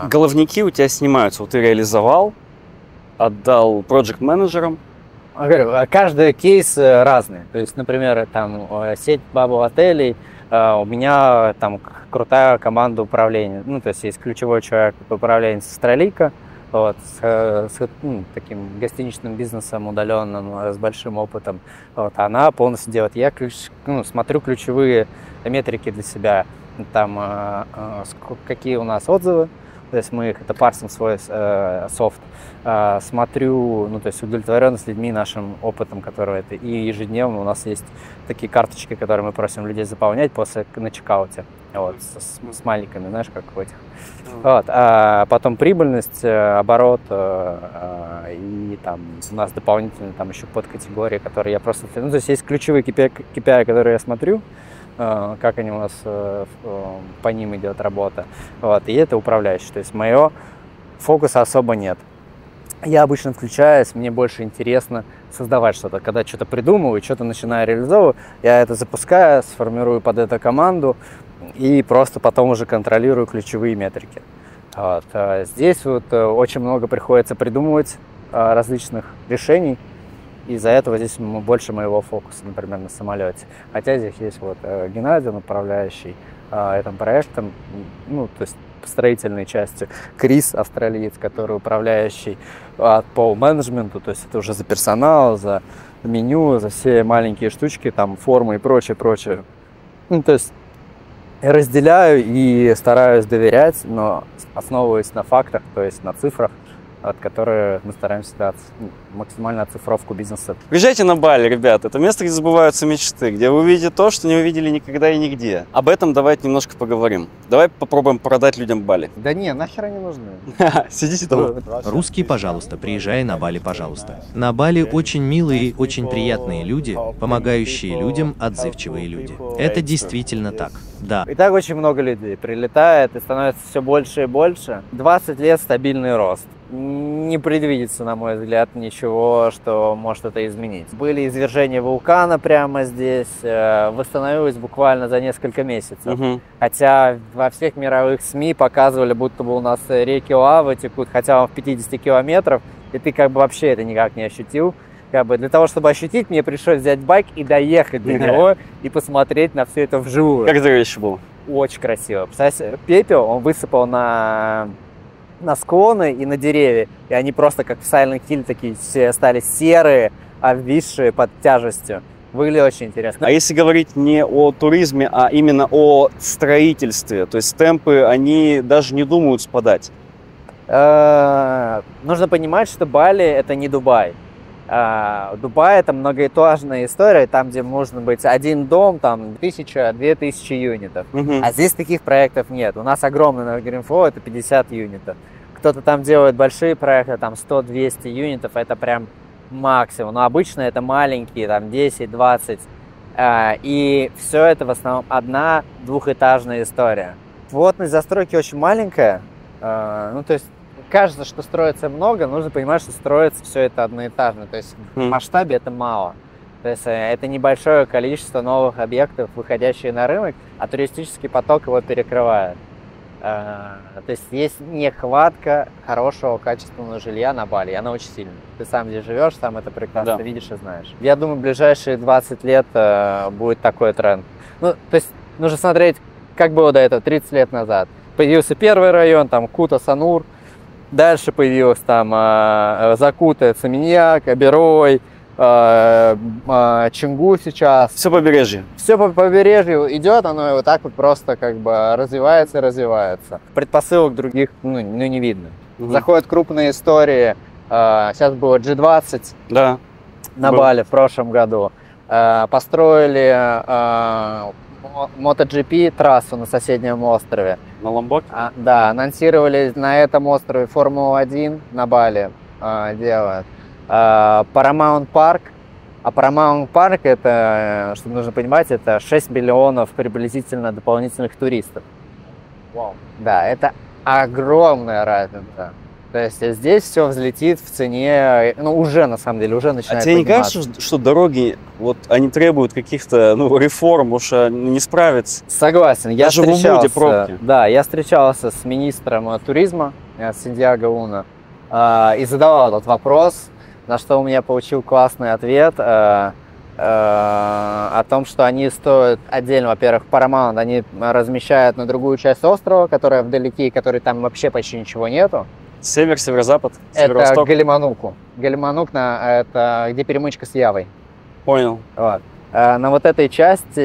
Головники у тебя снимаются. Вот ты реализовал. Отдал проджект-менеджерам? Каждый кейс разный. То есть, например, там сеть бабл-отелей, у меня там крутая команда управления. Ну, то есть есть ключевой человек по управлению с Астралика, вот, с, с ну, таким гостиничным бизнесом удаленным, с большим опытом. Вот, она полностью делает. Я ключ, ну, смотрю ключевые метрики для себя. Там, какие у нас отзывы. То есть мы это парсим свой э, софт, э, смотрю, ну, то есть удовлетворенность людьми нашим опытом, которого это. И ежедневно у нас есть такие карточки, которые мы просим людей заполнять после на чекауте. Вот, с, с маленькими, знаешь, как у этих. Вот, а потом прибыльность, оборот, а, и там у нас дополнительно там еще подкатегории, которые я просто... Ну, то есть есть ключевые кей пи ай, которые я смотрю, как они у нас, по ним идет работа. Вот, и это управляющий. То есть моего фокуса особо нет. Я обычно включаюсь, мне больше интересно создавать что-то. Когда что-то придумываю, что-то начинаю реализовывать, я это запускаю, сформирую под эту команду и просто потом уже контролирую ключевые метрики. Вот. Здесь вот очень много приходится придумывать различных решений. Из-за этого здесь больше моего фокуса, например, на самолете. Хотя здесь есть вот Геннадий, управляющий этим проектом, ну, то есть строительной частью. Крис, австралиец, который управляющий по менеджменту, то есть это уже за персонал, за меню, за все маленькие штучки, там формы и прочее, прочее. Ну, то есть я разделяю и стараюсь доверять, но основываясь на фактах, то есть на цифрах, от которой мы стараемся дать максимальную оцифровку бизнеса. Приезжайте на Бали, ребята. Это место, где забываются мечты, где вы увидите то, что не увидели никогда и нигде. Об этом давайте немножко поговорим. Давай попробуем продать людям Бали. Да не, нахер они нужны. Сидите там. Русский, пожалуйста, приезжай на Бали, пожалуйста. На Бали очень милые и очень приятные люди, помогающие людям, отзывчивые люди. Это действительно так. Да. И так очень много людей прилетает и становится все больше и больше. двадцать лет стабильный рост. Не предвидится, на мой взгляд, ничего, что может это изменить. Были извержения вулкана прямо здесь, восстановилось буквально за несколько месяцев. Угу. Хотя во всех мировых СМИ показывали, будто бы у нас реки лавы текут, хотя он в пятидесяти километрах, и ты как бы вообще это никак не ощутил. Как бы для того, чтобы ощутить, мне пришлось взять байк и доехать до него и посмотреть на все это вживую. Как зрелище было? Очень красиво. Представляете, пепел он высыпал на... на склоны и на деревья, и они просто как в Silent Hill такие все стали серые, обвисшие под тяжестью. Выглядело очень интересно. А если говорить не о туризме, а именно о строительстве, то есть темпы, они даже не думают спадать? Нужно понимать, что Бали – это не Дубай. Дубай – это многоэтажная история, там, где можно быть один дом, там, тысяча, две тысячи юнитов. Угу. А здесь таких проектов нет. У нас огромный на Greenflow – это пятьдесят юнитов. Кто-то там делает большие проекты, там, сто-двести юнитов – это прям максимум. Но обычно это маленькие, там, десять-двадцать. И все это в основном одна двухэтажная история. Плотность застройки очень маленькая, ну, то есть… Кажется, что строится много, нужно понимать, что строится все это одноэтажно. То есть в масштабе это мало. То есть это небольшое количество новых объектов, выходящих на рынок, а туристический поток его перекрывает. То есть есть нехватка хорошего качественного жилья на Бали, она очень сильная. Ты сам здесь живешь, сам это прекрасно да. видишь и знаешь. Я думаю, в ближайшие двадцать лет будет такой тренд. Ну, то есть нужно смотреть, как было до этого, тридцать лет назад. Появился первый район, там Кута, Санур. Дальше появилась там э, Закута, Циминьяк, Оберой, э, э, Чангу сейчас. Все побережье. Все по побережью идет, оно и вот так вот просто как бы развивается и развивается. Предпосылок других ну, ну, не видно. Угу. Заходят крупные истории. Э, сейчас было джи двадцать да. на был. Бали в прошлом году. Э, построили э, MotoGP трассу на соседнем острове. На Ломбоке? А, да, анонсировали на этом острове Формулу один на Бали а, делают. А, Paramount Park. А Paramount Park, это, что нужно понимать, это шесть миллионов приблизительно дополнительных туристов. Wow. Да, это огромная разница. То есть здесь все взлетит в цене, ну уже на самом деле, уже начинает. А тебе не кажется, что дороги, вот они требуют каких-то ну, реформ, уж не справиться? Согласен, я Даже встречался, в пробки. Да, я встречался с министром туризма Синдиаго Уна э, и задавал этот вопрос, на что у меня получил классный ответ э, э, о том, что они стоят отдельно, во-первых, Paramount, они размещают на другую часть острова, которая вдалеке, и которой там вообще почти ничего нету. Север, северо-запад, северо-восток. Это Галимануку. Галиманук, на, это где перемычка с Явой. Понял. Вот. На вот этой части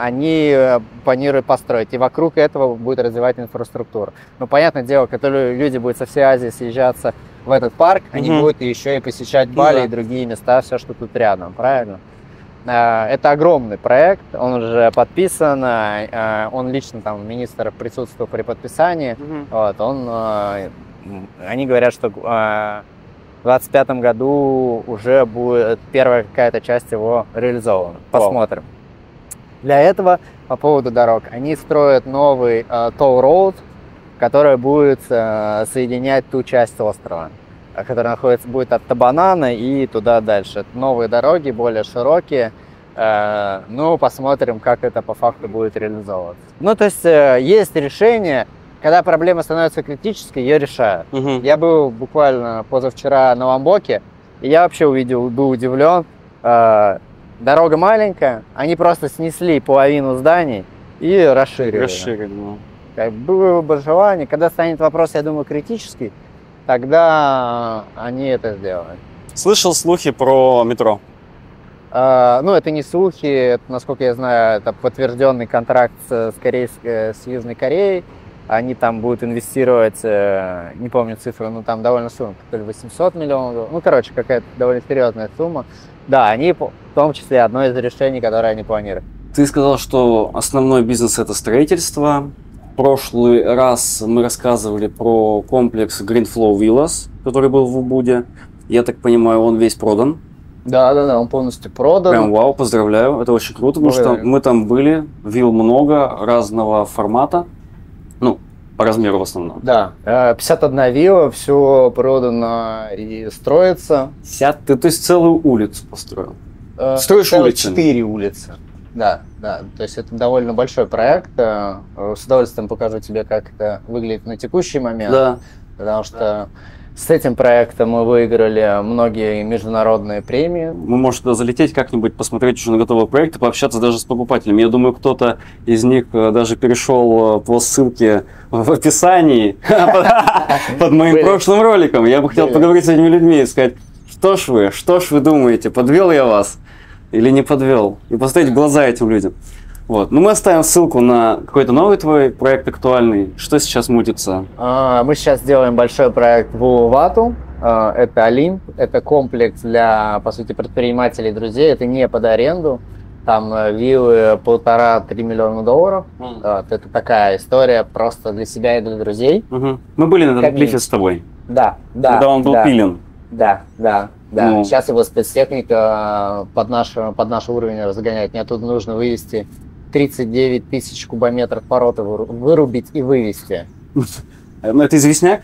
они планируют построить, и вокруг этого будет развивать инфраструктуру. Ну, понятное дело, которые люди будут со всей Азии съезжаться в этот парк, угу. они будут еще и посещать Бали да. и другие места, все, что тут рядом, правильно? Это огромный проект, он уже подписан, он лично, там, министр присутствовал при подписании, угу. вот, он... Они говорят, что э, в двадцать пятом году уже будет первая какая-то часть его реализована. Посмотрим. Wow. Для этого, по поводу дорог, они строят новый э, Toll Road, который будет э, соединять ту часть острова, которая находится, будет от Табанана и туда дальше. Новые дороги, более широкие. Э, ну, посмотрим, как это по факту будет реализовываться. Ну, то есть, э, есть решение. Когда проблема становится критической, ее решают. Угу. Я был буквально позавчера на Ломбоке, И я вообще увидел, был удивлен. Дорога маленькая, они просто снесли половину зданий и расширили. Расширили, ну. Как было бы желание. Когда станет вопрос, я думаю, критический, тогда они это сделают. Слышал слухи про метро? А, ну, это не слухи, это, насколько я знаю, это подтвержденный контракт с, корейской, с Южной Кореей. Они там будут инвестировать, не помню цифру, но там довольно сумма, то ли восемьсот миллионов. Ну, короче, какая-то довольно серьезная сумма. Да, они в том числе одно из решений, которое они планируют. Ты сказал, что основной бизнес – это строительство. В прошлый раз мы рассказывали про комплекс Greenflow Villas, который был в Убуде. Я так понимаю, он весь продан. Да, да, да, он полностью продан. Прям вау, поздравляю, это очень круто, потому что мы там были, вилл много, разного формата. Ну, по размеру в основном. Да, пятьдесят одна вилла, все продано и строится. пятьдесят, ты то есть целую улицу построил? Э, Строишь улицу? четыре улицы. Да, да, то есть это довольно большой проект. С удовольствием покажу тебе, как это выглядит на текущий момент. Да. Потому что да. С этим проектом мы выиграли многие международные премии. Мы можем туда залететь как-нибудь, посмотреть уже на готовый проект и пообщаться даже с покупателями. Я думаю, кто-то из них даже перешел по ссылке в описании под моим прошлым роликом. Я бы хотел поговорить с этими людьми и сказать, что ж вы, что ж вы думаете, подвел я вас или не подвел? И поставить глаза этим людям. Вот. Ну, мы оставим ссылку на какой-то новый твой проект актуальный. Что сейчас мутится? Мы сейчас делаем большой проект в Улувату. Это Олимп. Это комплекс для, по сути, предпринимателей и друзей. Это не под аренду. Там виллы полтора-три миллиона долларов. Mm. Это такая история просто для себя и для друзей. Угу. Мы были на этом клифе с тобой. Да, да. Когда он был да, пилен. Да, да. Да, ну. Сейчас его спецтехника под наш, под наш уровень разгоняет. Мне тут нужно вывести тридцать девять тысяч кубометров породы, вырубить и вывести. Ну, это известняк?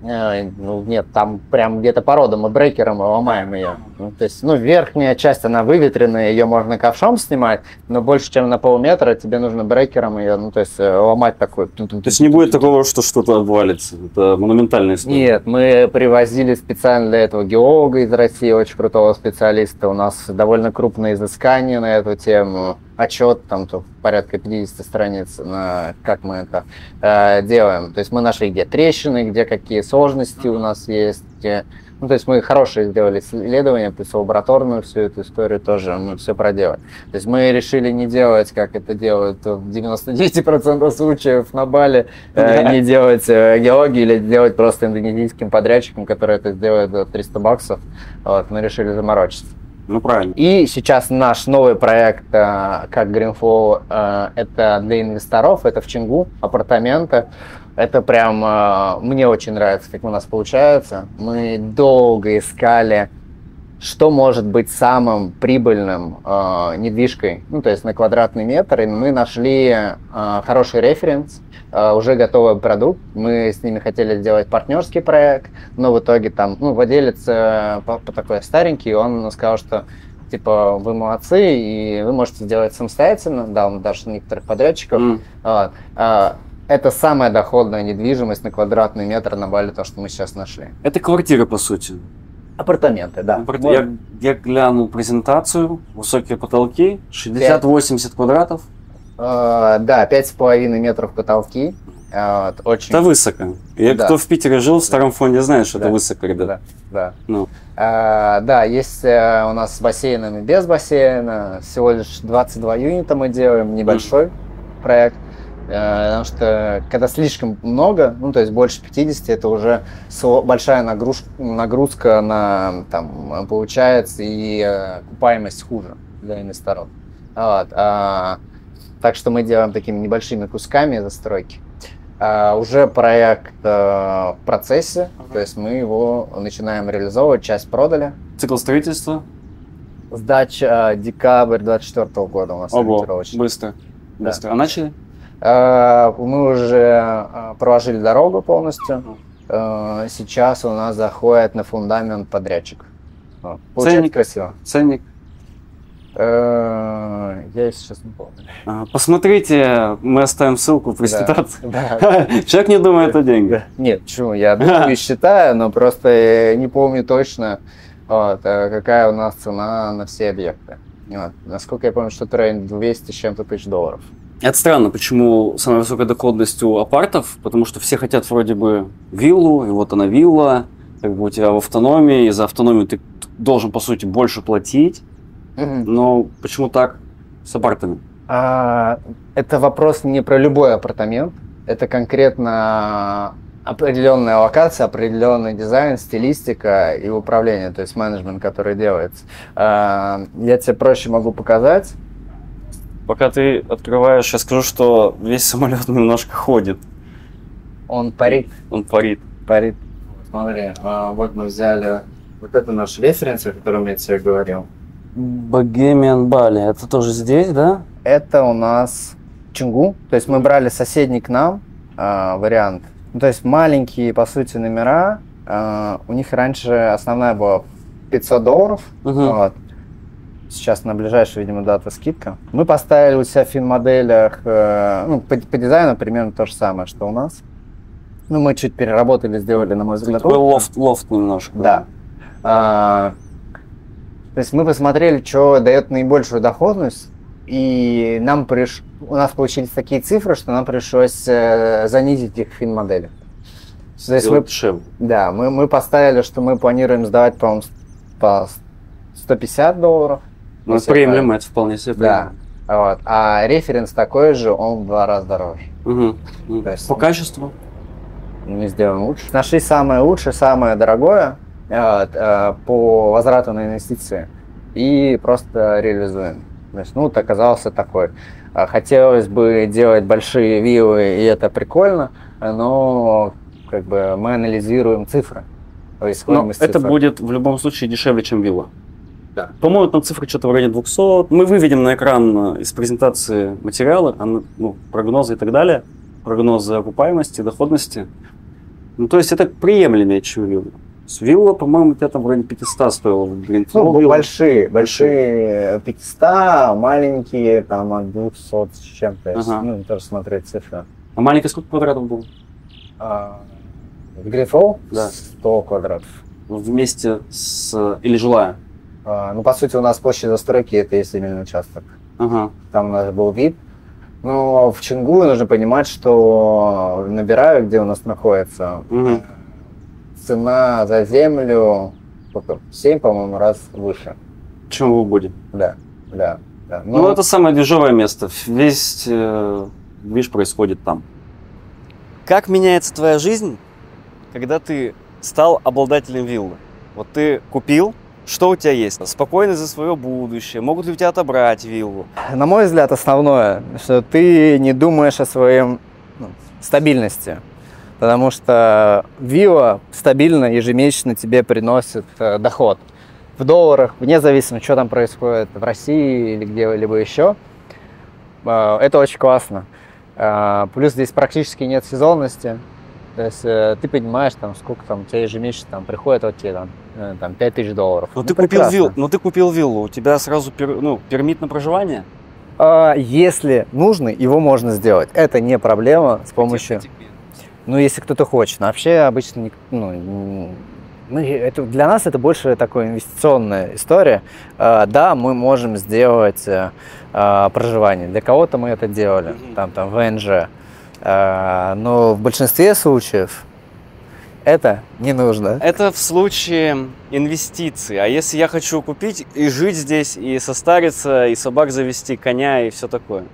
Ну, нет, там прям где-то порода, мы брекером ломаем ее. Ну, то есть, ну, верхняя часть, она выветренная, ее можно ковшом снимать, но больше, чем на полметра, тебе нужно брекером ее, ну, то есть, ломать такой. То есть, не будет такого, что что-то обвалится? Это монументальная история? Нет, мы привозили специально для этого геолога из России, очень крутого специалиста. У нас довольно крупное изыскание на эту тему. Отчет, там то, порядка пятидесяти страниц, на как мы это э, делаем. То есть мы нашли, где трещины, где какие сложности у нас есть. Где... Ну, то есть мы хорошие сделали исследования, плюс лабораторную всю эту историю тоже, мы все проделали. То есть мы решили не делать, как это делают в девяноста девяти процентах случаев на Бали, э, не делать э, геологию или делать просто индонезийским подрядчиком, который это сделает за триста баксов. Вот, мы решили заморочиться. Ну, правильно. И сейчас наш новый проект, как Greenflow, это для инвесторов, это в Ченгу, апартаменты. Это прям, мне очень нравится, как у нас получается. Мы долго искали, что может быть самым прибыльным недвижкой, ну, то есть на квадратный метр. И мы нашли хороший референс, уже готовый продукт. Мы с ними хотели сделать партнерский проект, но в итоге там, ну, владелец такой старенький, он сказал, что типа вы молодцы и вы можете сделать самостоятельно, да, он даже некоторых подрядчиков. Mm. Вот. Это самая доходная недвижимость на квадратный метр на Бали, то, что мы сейчас нашли. Это квартира, по сути. Апартаменты, да. Апарт... Вот. Я, я глянул презентацию, высокие потолки, шестьдесят-восемьдесят квадратов. Uh, да, пять с половиной метров потолки. Uh, очень... Это высоко. Я, да. Кто в Питере жил, в старом фонде, знаешь, что да. это высоко, ребят. Да, да. Ну. Uh, да, есть uh, у нас с бассейном и без бассейна. Всего лишь двадцать два юнита мы делаем, небольшой mm. проект. Потому что когда слишком много, ну то есть больше пятидесяти, это уже большая нагрузка, нагрузка на, там, получается, и окупаемость хуже для инвесторов. Вот. А, так что мы делаем такими небольшими кусками застройки. А, уже проект а, в процессе, ага. то есть мы его начинаем реализовывать, часть продали. Цикл строительства? Сдача декабрь две тысячи двадцать четвёртого года у нас. Ого, быстро. Да. быстро. А начали? Мы уже проложили дорогу полностью. Сейчас у нас заходит на фундамент подрядчик. Ценник красиво. Ценник. Я сейчас не помню. Посмотрите, мы оставим ссылку в презентации. Да, да. Человек не думает о деньгах. Нет, чего? Я думаю, считаю, но просто не помню точно. Вот, а какая у нас цена на все объекты. Вот. Насколько я помню, что-то в районе двухсот с чем-то тысяч долларов. Это странно, почему самая высокая доходность у апартов, потому что все хотят вроде бы виллу, и вот она вилла, как бы у тебя в автономии, и за автономию ты должен, по сути, больше платить. Mm-hmm. Но почему так с апартами? А, это вопрос не про любой апартамент, это конкретно определенная локация, определенный дизайн, стилистика и управление, то есть менеджмент, который делается. А, я тебе проще могу показать. Пока ты открываешь, я скажу, что весь самолет немножко ходит. Он парит. Он парит. Парит. Смотри, вот мы взяли вот это наш референс, о котором я тебе говорил. Богемиан Бали. Это тоже здесь, да? Это у нас Чунгу. То есть мы брали соседний к нам э, вариант. Ну, то есть маленькие, по сути, номера. Э, у них раньше основная была пятьсот долларов. Угу. Вот. Сейчас на ближайшую, видимо, дату скидка. Мы поставили у себя в финмоделях, э, ну, по, по дизайну примерно то же самое, что у нас. Ну, мы чуть переработали, сделали, на мой взгляд. Такой лофт, лофт немножко. Да. А, то есть мы посмотрели, что дает наибольшую доходность, и нам приш... у нас получились такие цифры, что нам пришлось э, занизить их в финмоделях. То есть мы, да, мы, мы поставили, что мы планируем сдавать, по-моему, по сто пятьдесят долларов. Ну, приемлемо, это вполне себе приемлемо. Да, вот. А референс такой же, он в два раза дороже. Угу. То есть по качеству? Мы сделаем лучше. Нашли самое лучшее, самое дорогое вот, по возврату на инвестиции и просто реализуем. То есть, ну, вот оказался такой. Хотелось бы делать большие виллы, и это прикольно, но как бы мы анализируем цифры. Но это будет в любом случае дешевле, чем вилла. Да. По-моему, там цифры что-то в районе двухсот. Мы выведем на экран из презентации материалы, ну, прогнозы и так далее, прогнозы окупаемости, доходности. Ну, то есть это приемлемее, чем вилла. С вилла, по-моему, это в районе пятисот стоило. Ну, ну, большие, большие пятьсот, маленькие там от двухсот с чем-то. Ага. Ну, тоже смотреть цифры. А маленький сколько квадратов было? А, в Гринфолл? Да. сто квадратов. Вместе с... или жилая? Ну, по сути, у нас площадь застройки – это есть земельный участок. Ага. Там у нас был вид. Но в Чунгу нужно понимать, что набираю, где у нас находится, угу. Цена за землю семь, по-моему, раз выше. Чем в Убуде. Да, да, да. Но... ну, это самое движовое место. Весь э, движ происходит там. Как меняется твоя жизнь, когда ты стал обладателем виллы? Вот ты купил. Что у тебя есть? Спокойно за свое будущее. Могут ли у тебя отобрать виллу? На мой взгляд, основное, что ты не думаешь о своем ну, стабильности. Потому что вилла стабильно ежемесячно тебе приносит э, доход. В долларах, вне зависимости, что там происходит в России или где-либо еще. Э, это очень классно. Э, плюс здесь практически нет сезонности. То есть э, ты понимаешь, там, сколько там, у тебя ежемесячно там, приходит вот тебе там, э, там, пять тысяч долларов. Но, ну, ты купил вилл, но ты купил виллу, у тебя сразу пер, ну, пермит на проживание? А, если нужно, его можно сделать. Это не проблема с помощью... Ну, если кто-то хочет. Но вообще обычно... Не, ну, мы, это, для нас это больше такая инвестиционная история. А, да, мы можем сделать а, проживание. Для кого-то мы это делали, mm-hmm. там, там, ВНЖ. Но в большинстве случаев это не нужно. Это в случае инвестиций. А если я хочу купить и жить здесь, и состариться, и собак завести, коня и все такое?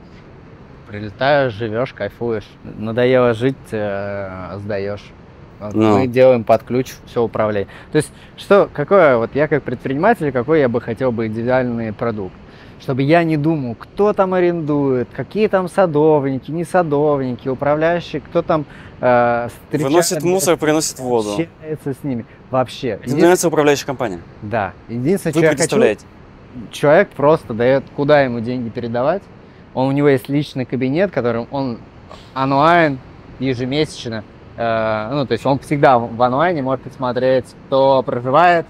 Прилетаешь, живешь, кайфуешь. Надоело жить, сдаешь. Ну. Мы делаем под ключ все управление. То есть, что, какое, вот я как предприниматель, какой я бы хотел бы идеальный продукт? Чтобы я не думал, кто там арендует, какие там садовники, не садовники, управляющие, кто там э, встречает... Выносит мусор, приносит воду. Общается с ними. Вообще. Это единственное... нравится управляющая компания? Да. Единственное, что я хочу, человек просто дает, куда ему деньги передавать. Он, у него есть личный кабинет, которым он онлайн ежемесячно, э, ну, то есть он всегда в онлайне может посмотреть, кто проживает,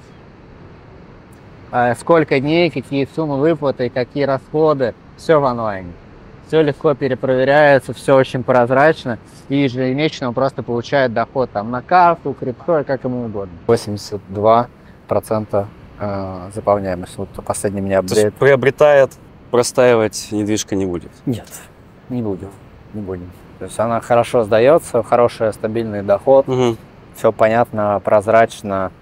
сколько дней, какие суммы выплаты, какие расходы, все в онлайне. Все легко перепроверяется, все очень прозрачно, и ежемесячно он просто получает доход там на карту, крипто, как ему угодно. восемьдесят два процента э, заполняемость. Вот последний меня обрет... приобретает, простаивать недвижка не будет? Нет, не будем. Не будем. То есть она хорошо сдается, хороший стабильный доход, угу. Все понятно, прозрачно.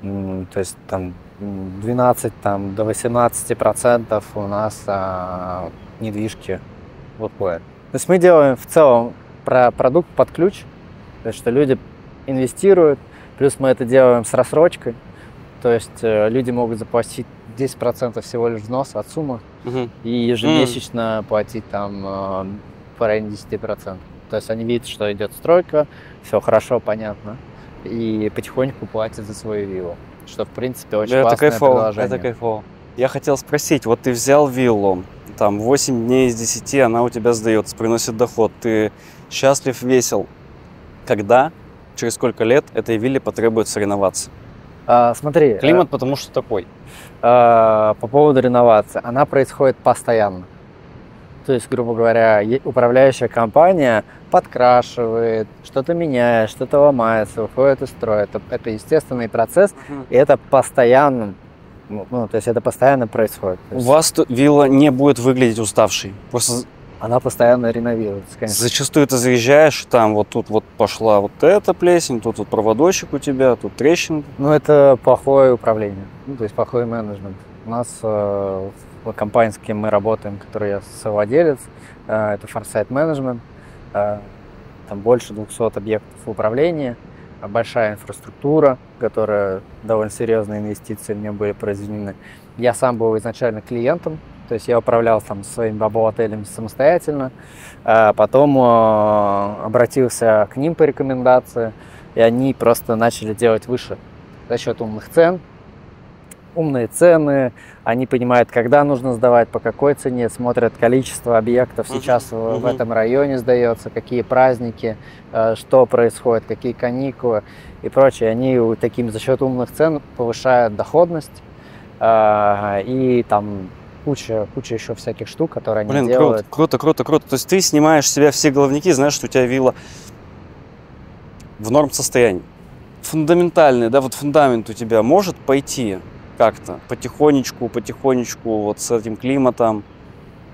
То есть там двенадцать там, до восемнадцати процентов у нас а, недвижки выходят. То есть мы делаем в целом про продукт под ключ, то есть что люди инвестируют, плюс мы это делаем с рассрочкой, то есть э, люди могут заплатить десять процентов всего лишь взноса от суммы угу. и ежемесячно угу. платить там э, в районе десяти процентов. То есть они видят, что идет стройка, все хорошо, понятно, и потихоньку платят за свою виллу, что в принципе очень это классное кайфово, предложение. Это кайфово. Я хотел спросить, вот ты взял виллу, там восемь дней из десяти она у тебя сдается, приносит доход, ты счастлив, весел. Когда, через сколько лет этой вилле потребуется реновация? А, смотри. Климат а, потому что такой. А, по поводу реновации, она происходит постоянно. То есть, грубо говоря, управляющая компания подкрашивает, что-то меняет, что-то ломается, выходит из строя. Это, это естественный процесс, угу. и это постоянно, ну, то есть это постоянно происходит. У есть... вас вилла не будет выглядеть уставшей? Просто... Она постоянно реновируется, конечно. Зачастую ты заезжаешь, там вот тут вот пошла вот эта плесень, тут вот проводочек у тебя, тут трещина. Ну, это плохое управление, ну, то есть плохой менеджмент. У нас э, компания, с кем мы работаем, который я совладелец, э, это Foresight Management. Э, там больше двухсот объектов управления, большая инфраструктура, которая довольно серьезные инвестиции в нее были произведены. Я сам был изначально клиентом, то есть я управлял там своими бабл-отелями самостоятельно, э, потом э, обратился к ним по рекомендации, и они просто начали делать выше за счет умных цен. Умные цены, они понимают, когда нужно сдавать, по какой цене, смотрят количество объектов сейчас uh-huh. в этом районе сдается, какие праздники, что происходит, какие каникулы и прочее. Они таким за счет умных цен повышают доходность и там куча, куча еще всяких штук, которые они Блин, делают. Круто, круто, круто. То есть ты снимаешь с себя все головники, знаешь, что у тебя вилла в норм состоянии. Фундаментальный, да, вот фундамент у тебя может пойти как-то потихонечку, потихонечку вот с этим климатом?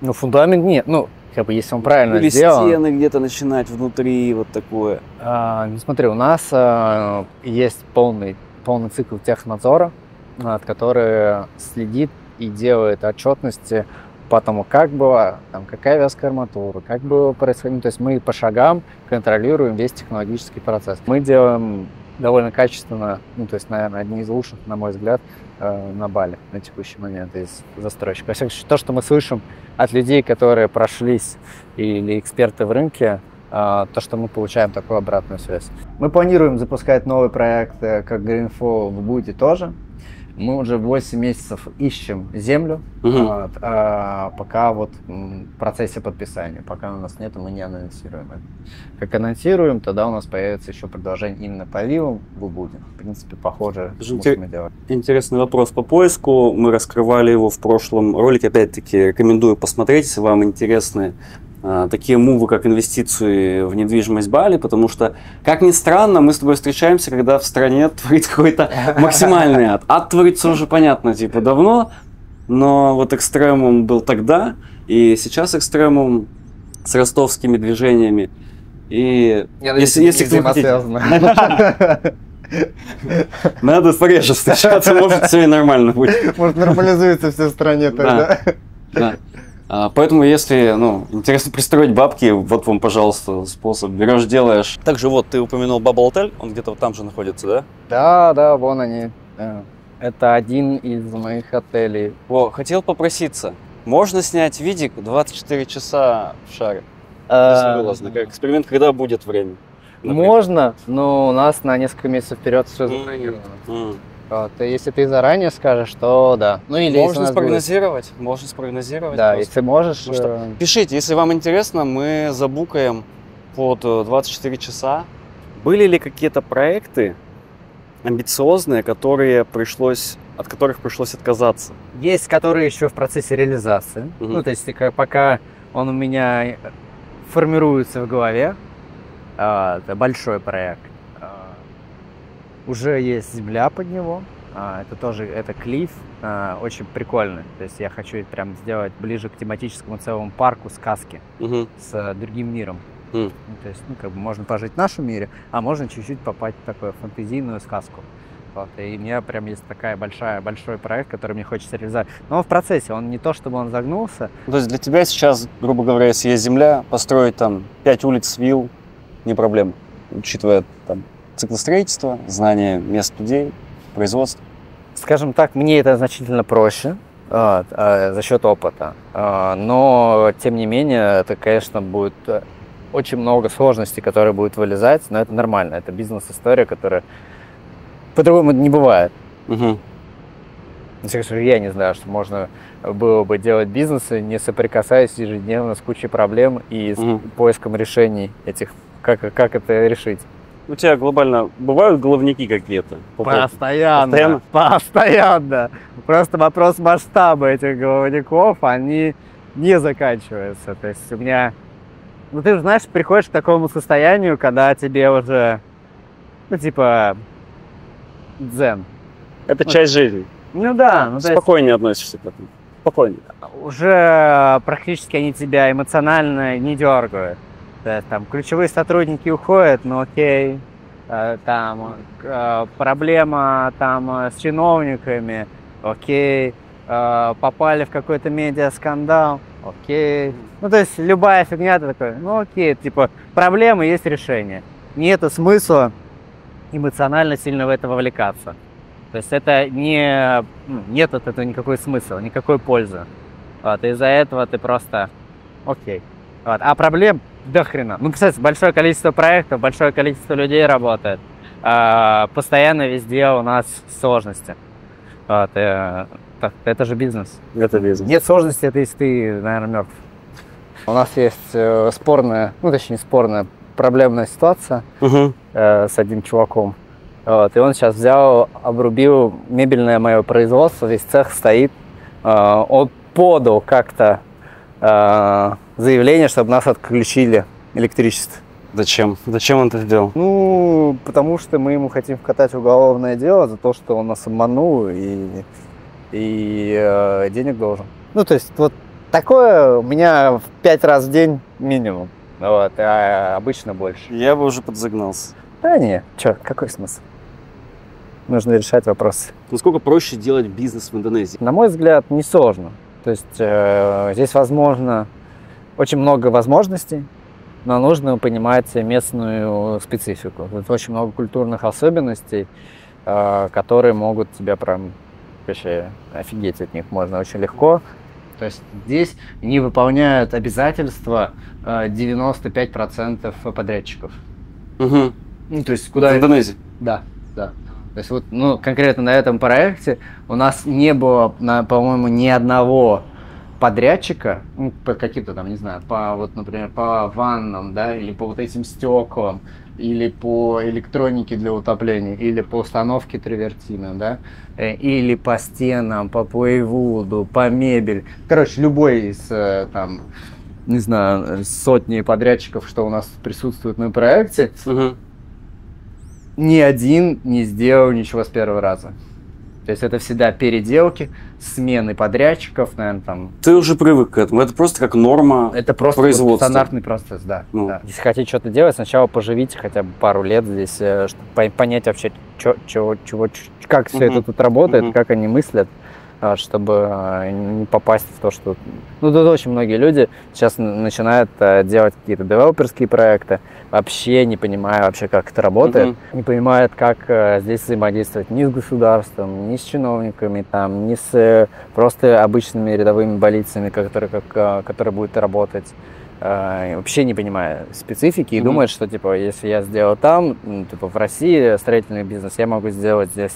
Ну, фундамент нет, ну, как бы, если он правильно Или сделан. Стены где-то начинать внутри, вот такое. А, ну, смотри, у нас а, есть полный, полный цикл технадзора, а, который следит и делает отчетности по тому, как была, там, какая вязкая арматура, как было происходило. То есть мы по шагам контролируем весь технологический процесс. Мы делаем довольно качественно, ну, то есть, наверное, одни из лучших, на мой взгляд, на Бали на текущий момент из застройщиков. Во всяком случае, то, что мы слышим от людей, которые прошлись, или эксперты в рынке, то, что мы получаем такую обратную связь. Мы планируем запускать новый проект, как Greenflow в Буде тоже. Мы уже восемь месяцев ищем землю, угу. вот, а пока вот в процессе подписания, пока у нас нет, мы не анонсируем это. Как анонсируем, тогда у нас появится еще продолжение именно по виллам в Убуде. В принципе, похоже, что Интер... мы делаем. Интересный вопрос по поиску. Мы раскрывали его в прошлом ролике. Опять-таки, рекомендую посмотреть, если вам интересны а, такие мувы, как инвестиции в недвижимость Бали, потому что, как ни странно, мы с тобой встречаемся, когда в стране творит какой-то максимальный ад. Ад творится уже, понятно, типа давно, но вот экстремум был тогда, и сейчас экстремум с ростовскими движениями. И Я если, надеюсь, если кто надо пореже встречаться, может, все и нормально будет. Может, нормализуется все в стране тогда. Да. Поэтому, если, ну, интересно пристроить бабки, вот вам, пожалуйста, способ. Берешь, делаешь. Также вот, ты упомянул бабл-отель, он где-то вот там же находится, да? Да, да, вон они. Это один из моих отелей. О, хотел попроситься. Можно снять видик двадцать четыре часа в шаре? Согласно, как эксперимент, когда будет время? Например. Можно, но у нас на несколько месяцев вперед все запланировано. Mm-hmm. Вот, если ты заранее скажешь, то да. Ну, или можно спрогнозировать, будет... можно спрогнозировать. Да, просто. Если можешь. Потому что... Пишите, если вам интересно, мы забукаем под двадцать четыре часа. Были ли какие-то проекты амбициозные, которые пришлось, от которых пришлось отказаться? Есть, которые еще в процессе реализации. Угу. Ну, то есть пока он у меня формируется в голове, это большой проект. Уже есть земля под него, Это тоже, это клифф, очень прикольно. То есть я хочу прям сделать ближе к тематическому целому парку сказки угу. с другим миром. Угу. То есть, ну, как бы можно пожить в нашем мире, а можно чуть-чуть попасть в такую фантазийную сказку. Вот. И у меня прям есть такая большая, большой проект, который мне хочется реализовать. Но он в процессе, он не то, чтобы он загнулся. То есть для тебя сейчас, грубо говоря, если есть земля, построить там пять улиц, вилл, не проблема, учитывая там циклостроительство, знание мест людей, производство. Скажем так, мне это значительно проще э, э, за счет опыта, э, но тем не менее это, конечно, будет очень много сложностей, которые будут вылезать, но это нормально, это бизнес-история, которая по-другому не бывает. Угу. Я не знаю, что можно было бы делать бизнес, не соприкасаясь ежедневно с кучей проблем и с угу. поиском решений этих, как, как это решить. У тебя глобально бывают головники какие-то? Постоянно, постоянно, постоянно. Просто вопрос масштаба этих головников, они не заканчиваются. То есть у меня... Ну ты же знаешь, приходишь к такому состоянию, когда тебе уже, ну типа, дзен. Это ну, часть жизни. Ну да. Ну, спокойнее есть... относишься к этому. Спокойнее. Уже практически они тебя эмоционально не дергают. Там ключевые сотрудники уходят, ну окей, там проблема там с чиновниками, окей, попали в какой-то медиа-скандал, окей. Ну то есть любая фигня, ты такой, ну окей, типа проблемы, есть решение. Нет смысла эмоционально сильно в это вовлекаться. То есть это не, нет от этого никакой смысла, никакой пользы. Вот, из-за этого ты просто окей. Вот, а проблем до хрена. Ну, кстати, большое количество проектов, большое количество людей работает. А, постоянно везде у нас сложности. Вот, э, так, это же бизнес. Это бизнес. Нет сложности, это если ты, наверное, мертв. У нас есть э, спорная, ну, точнее, спорная проблемная ситуация угу. э, с одним чуваком. Вот, и он сейчас взял, обрубил мебельное мое производство, весь цех стоит. Э, он подал как-то... Э, заявление, чтобы нас отключили электричество. Зачем? Зачем он это сделал? Ну, потому что мы ему хотим вкатать уголовное дело за то, что он нас обманул и, и э, денег должен. Ну, то есть, вот такое у меня в пять раз в день минимум, вот, а обычно больше. Я бы уже подзагнался. Да не, чё, какой смысл? Нужно решать вопросы. Насколько проще делать бизнес в Индонезии? На мой взгляд, несложно. То есть, э, здесь возможно... Очень много возможностей, но нужно понимать местную специфику. Тут очень много культурных особенностей, которые могут тебя прям вообще офигеть от них можно очень легко. То есть здесь не выполняют обязательства девяносто пять процентов подрядчиков. Угу. Ну, то есть куда... В Индонезии? Да, да. То есть вот, ну, конкретно на этом проекте у нас не было, по-моему, ни одного... подрядчика, ну, по каким-то там, не знаю, по вот, например, по ваннам, да, или по вот этим стеклам, или по электронике для утопления, или по установке травертина, да, или по стенам, по плейвуду, по мебели. Короче, любой из там, не знаю, сотни подрядчиков, что у нас присутствует на проекте, угу. ни один не сделал ничего с первого раза. То есть это всегда переделки, смены подрядчиков, наверное, там. Ты уже привык к этому, это просто как норма производства. Это просто вот стандартный процесс, да, ну. да. Если хотите что-то делать, сначала поживите хотя бы пару лет здесь, чтобы понять вообще, чё, чё, чё, как все uh-huh. это тут работает, uh-huh. как они мыслят, чтобы не попасть в то, что... Ну, тут очень многие люди сейчас начинают делать какие-то девелоперские проекты, вообще не понимая вообще, как это работает, mm-hmm. не понимают, как здесь взаимодействовать ни с государством, ни с чиновниками, там, ни с просто обычными рядовыми больницами, которые, как, которые будут работать. Вообще не понимая специфики и mm-hmm. думает, что, типа, если я сделал там, ну, типа, в России строительный бизнес, я могу сделать здесь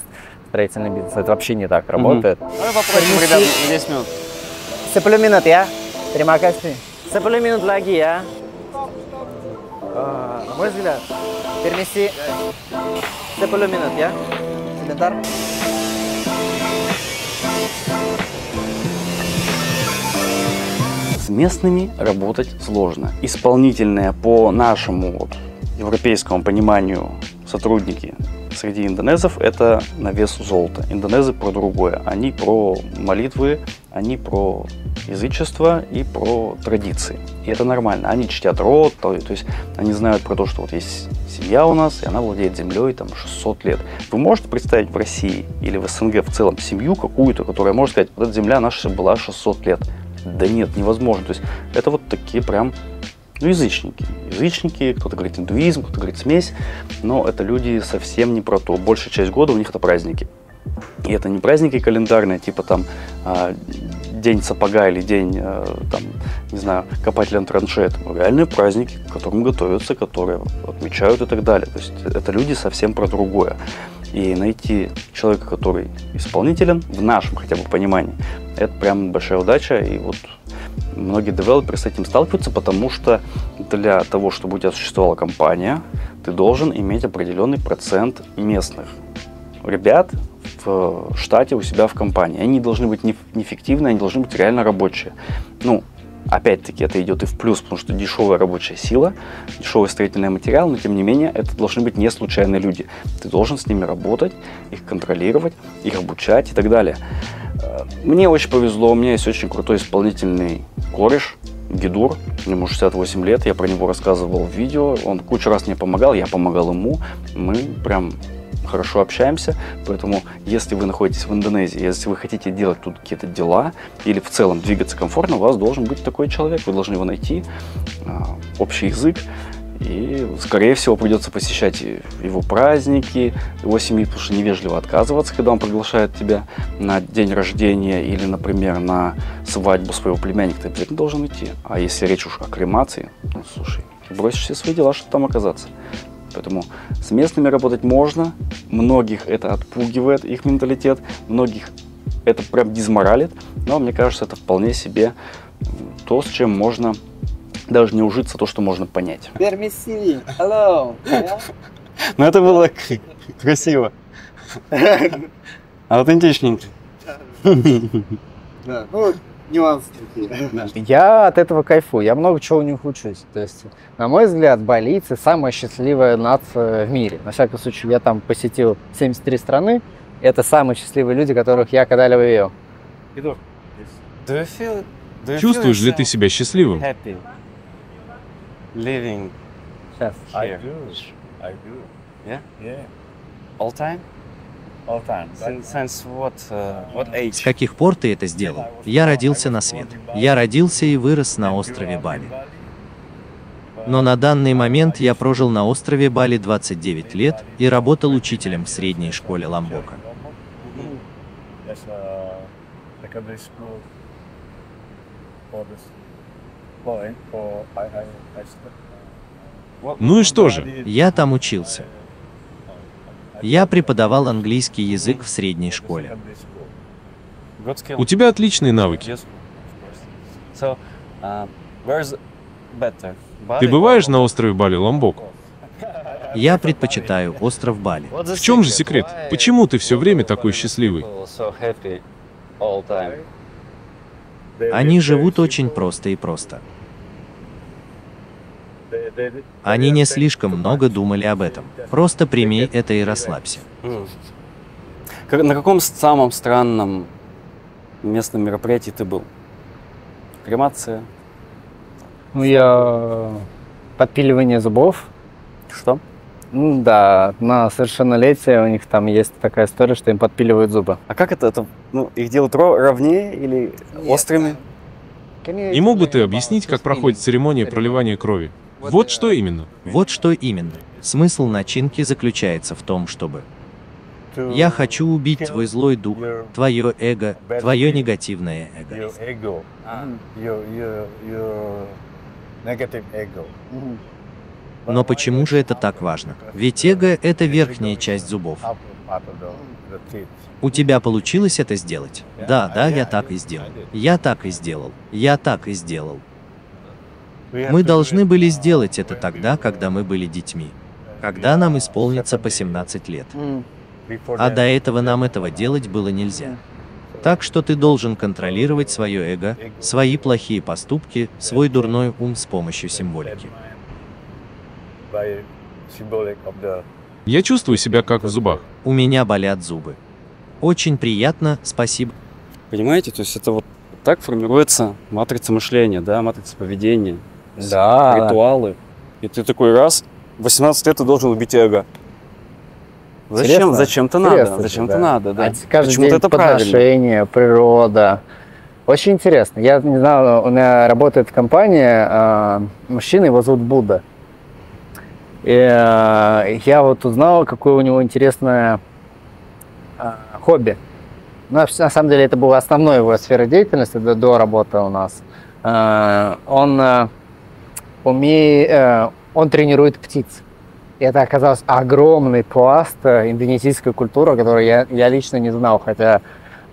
строительный бизнес. Это вообще не так работает. Давай попробуем, ребят, десять минут. десять минут, я. Terima kasih. десять минут lagi, ya. На мой взгляд, перенеси десять минут, я. Sebentar. С местными работать сложно. Исполнительные по нашему вот, европейскому пониманию сотрудники среди индонезов это на вес золота. Индонезы про другое. Они про молитвы, они про язычество и про традиции. И это нормально. Они чтят род, то, то есть они знают про то, что вот есть семья у нас, и она владеет землей там шестьсот лет. Вы можете представить в России или в СНГ в целом семью какую-то, которая может сказать, вот эта земля наша была шестьсот лет? Да нет, невозможно. То есть это вот такие прям... Ну, язычники. Язычники, кто-то говорит индуизм, кто-то говорит смесь, но это люди совсем не про то. Большая часть года у них это праздники. И это не праздники календарные, типа там день сапога или день, там, не знаю, копателя траншеи. Реальные праздники, к которым готовятся, которые отмечают и так далее. То есть это люди совсем про другое. И найти человека, который исполнителен, в нашем хотя бы понимании, это прям большая удача. И вот многие девелоперы с этим сталкиваются, потому что для того, чтобы у тебя существовала компания, ты должен иметь определенный процент местных ребят в штате у себя в компании. Они должны быть неэффективны, они должны быть реально рабочие. Ну, опять-таки, это идет и в плюс, потому что дешевая рабочая сила, дешевый строительный материал, но тем не менее, это должны быть не случайные люди. Ты должен с ними работать, их контролировать, их обучать и так далее. Мне очень повезло, у меня есть очень крутой исполнительный кореш, Гидур, ему шестьдесят восемь лет, я про него рассказывал в видео, он кучу раз мне помогал, я помогал ему, мы прям хорошо общаемся, поэтому если вы находитесь в Индонезии, если вы хотите делать тут какие-то дела или в целом двигаться комфортно, у вас должен быть такой человек, вы должны его найти, общий язык, и, скорее всего, придется посещать его праздники, его семьи, потому что невежливо отказываться, когда он приглашает тебя на день рождения или, например, на свадьбу своего племянника, ты обязательно должен идти. А если речь уж о кремации, ну, слушай, ты бросишь все свои дела, чтобы там оказаться. Поэтому с местными работать можно, многих это отпугивает, их менталитет, многих это прям дезморалит, но мне кажется, это вполне себе то, с чем можно... Даже не ужиться, то, что можно понять. Пермиссиви, hello. Ну, это было красиво. Аутентичненько. Да, ну, нюансы такие. Я от этого кайфую, я много чего у них учусь. То есть, на мой взгляд, балийцы самая счастливая нация в мире. На всякий случай, я там посетил семьдесят три страны. Это самые счастливые люди, которых я когда-либо видел. Чувствуешь ли ты себя счастливым? Living yes. I do. I do. Yeah? Yeah. All time? All time. Since, since what, uh, what age? С каких пор ты это сделал? Я родился на свет. Я родился и вырос на острове Бали. Но на данный момент я прожил на острове Бали двадцать девять лет и работал учителем в средней школе Ломбока. Ну и что же? Я там учился. Я преподавал английский язык в средней школе. У тебя отличные навыки. Ты бываешь на острове Бали Ломбок? Я предпочитаю остров Бали. В чем же секрет? Почему ты все время такой счастливый? Они живут очень просто и просто. Они не слишком много думали об этом. Просто прими это и расслабься. Как, на каком самом странном местном мероприятии ты был? Кремация? Ну, я... Подпиливание зубов. Что? Ну, да, на совершеннолетие у них там есть такая история, что им подпиливают зубы. А как это? это ну, их делают ровнее или Нет. острыми? Не мог бы ты объяснить, как проходит церемония проливания крови? Вот что именно. Вот что именно. Смысл начинки заключается в том, чтобы... Я хочу убить твой злой дух, твое эго, твое негативное эго. Но почему же это так важно? Ведь эго – это верхняя часть зубов. У тебя получилось это сделать? Да, да, я так и сделал. Я так и сделал. Я так и сделал. Мы должны были сделать это тогда, когда мы были детьми. Когда нам исполнится по семнадцать лет. А до этого нам этого делать было нельзя. Так что ты должен контролировать свое эго, свои плохие поступки, свой дурной ум с помощью символики. Я чувствую себя как в зубах. У меня болят зубы. Очень приятно, спасибо. Понимаете, то есть это вот так формируется матрица мышления, да, матрица поведения, да, ритуалы. И ты такой раз, восемнадцать лет ты должен убить эго. Зачем? Зачем-то надо. Зачем-то да. надо, да. А каждый день это подношение, природа. Очень интересно. Я не знал, у меня работает компания, э, мужчина, его зовут Будда. И э, я вот узнал, какое у него интересное э, хобби. Ну, на самом деле это была основная его сфера деятельности до, до работы у нас. Э, он, э, уме, э, он тренирует птиц. И это оказался огромный пласт индонезийской культуры, которую я, я лично не знал, хотя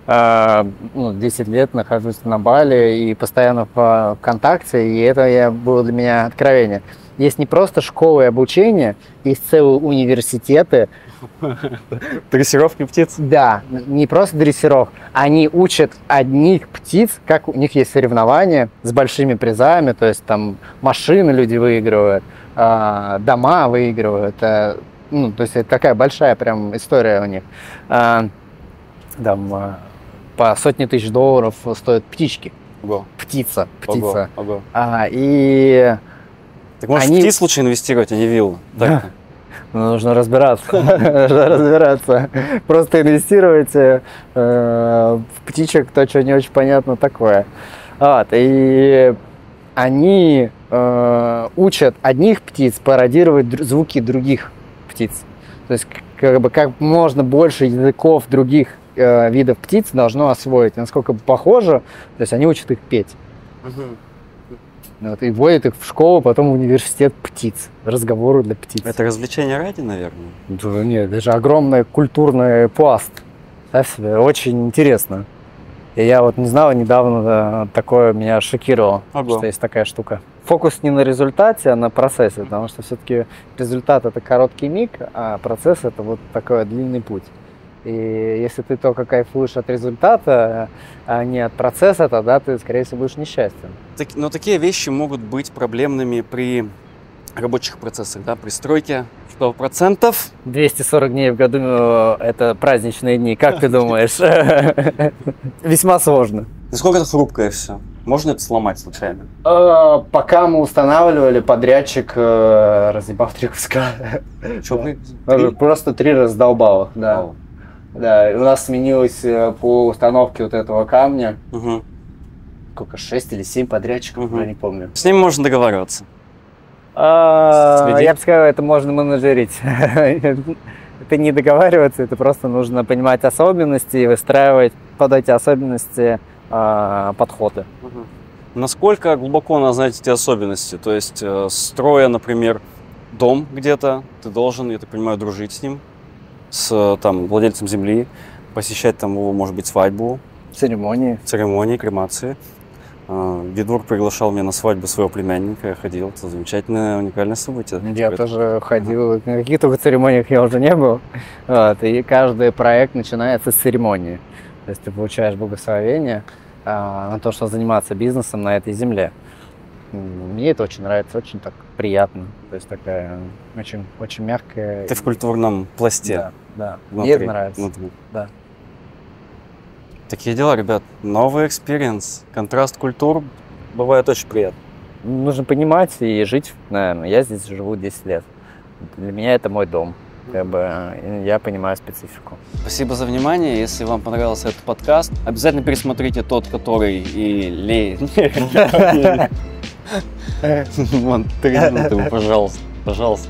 э, ну, десять лет нахожусь на Бали и постоянно в контакте, и это я, было для меня откровение. Есть не просто школы и обучение, есть целые университеты. Дрессировки птиц? Да, не просто дрессировок. Они учат одних птиц, как у них есть соревнования с большими призами, то есть там машины люди выигрывают, дома выигрывают. Ну, то есть это такая большая прям история у них. Там по сотне тысяч долларов стоят птички. Ого. Птица. Птица. Ого. Ого. А, и... Так может, они... в птиц лучше инвестировать, а не виллу? Да. Ну, нужно разбираться. Нужно разбираться. Просто инвестируйте в птичек, то, что не очень понятно, такое. И они учат одних птиц пародировать звуки других птиц. То есть как бы как можно больше языков других видов птиц должно освоить. Насколько похоже, то есть они учат их петь. Вот, и вводят их в школу, потом в университет птиц. Разговоры для птиц. Это развлечение ради, наверное? Да нет, это же огромный культурный пласт. Очень интересно. И я вот не знал, недавно такое меня шокировало, Ого. Что есть такая штука. Фокус не на результате, а на процессе, потому что все-таки результат – это короткий миг, а процесс – это вот такой длинный путь. И если ты только кайфуешь от результата, а не от процесса, тогда ты, скорее всего, будешь несчастен. Так, но такие вещи могут быть проблемными при рабочих процессах, да, при стройке сто процентов. двести сорок дней в году – это праздничные дни, как ты думаешь? Весьма сложно. Насколько это хрупкое все? Можно это сломать случайно? Пока мы устанавливали, подрядчик разъебал три куска. Просто три раздолбал, да. Да, у нас сменилось по установке вот этого камня. Угу. Сколько, шесть или семь подрядчиков, угу. я не помню. С ними можно договариваться? А, я бы сказал, это можно менеджерить. Это не договариваться, это просто нужно понимать особенности и выстраивать под эти особенности а, подходы. Угу. Насколько глубоко надо знать эти особенности? То есть, строя, например, дом где-то, ты должен, я так понимаю, дружить с ним? С там, владельцем земли, посещать там его, может быть, свадьбу. Церемонии. Церемонии, кремации. Гидвор приглашал меня на свадьбу своего племянника, я ходил, это замечательное, уникальное событие. Я Поэтому... тоже ходил, uh-huh. на каких только церемониях я уже не был. Вот. И каждый проект начинается с церемонии. То есть ты получаешь благословение а, на то, что заниматься бизнесом на этой земле. Мне это очень нравится, очень так приятно. То есть такая очень, очень мягкая. Ты в культурном пласте. Да, да. Внутри. Мне это нравится. Внутри. Да. Такие дела, ребят. Новый экспириенс. Контраст культур бывает очень приятно. Нужно понимать и жить, наверное. Я здесь живу десять лет. Для меня это мой дом. Как бы я понимаю специфику. Спасибо за внимание. Если вам понравился этот подкаст, обязательно пересмотрите тот, который и леет. Монтажный, пожалуйста, пожалуйста.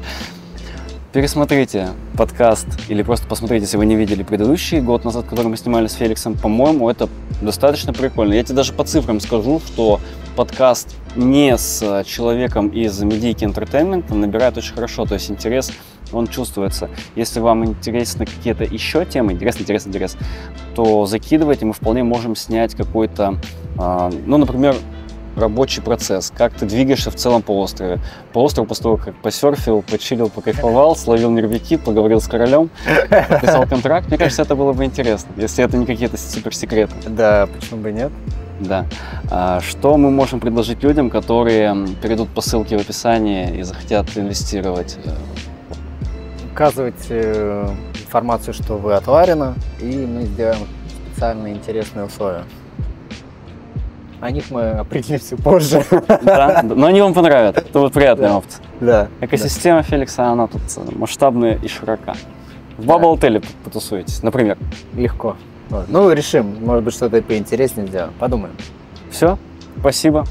Пересмотрите подкаст или просто посмотрите, если вы не видели предыдущий год назад, который мы снимали с Феликсом. По-моему, это достаточно прикольно. Я тебе даже по цифрам скажу, что подкаст не с человеком из Медики Entertainment набирает очень хорошо, то есть интерес, он чувствуется. Если вам интересны какие-то еще темы, интересно, интересно, интересно, то закидывайте, мы вполне можем снять какой-то, ну, например, рабочий процесс, как ты двигаешься в целом по острову. По острову после того, как посерфил, почилил, покайфовал, словил нервяки, поговорил с королем, подписал контракт. Мне кажется, это было бы интересно, если это не какие-то суперсекреты. Да, почему бы нет? Да. Что мы можем предложить людям, которые перейдут по ссылке в описании и захотят инвестировать? Указывайте информацию, что вы от Ларина, и мы сделаем специальные интересные условия. О них мы определимся позже. Да, но они вам понравятся. Это вот приятная да. опция. Да. Экосистема да. Феликса, она тут масштабная и широка. В бабл-отеле да. потусуетесь, например. Легко. Вот. Ну, решим. Может быть, что-то поинтереснее сделаем. Подумаем. Все. Спасибо.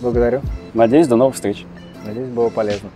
Благодарю. Надеюсь, до новых встреч. Надеюсь, было полезно.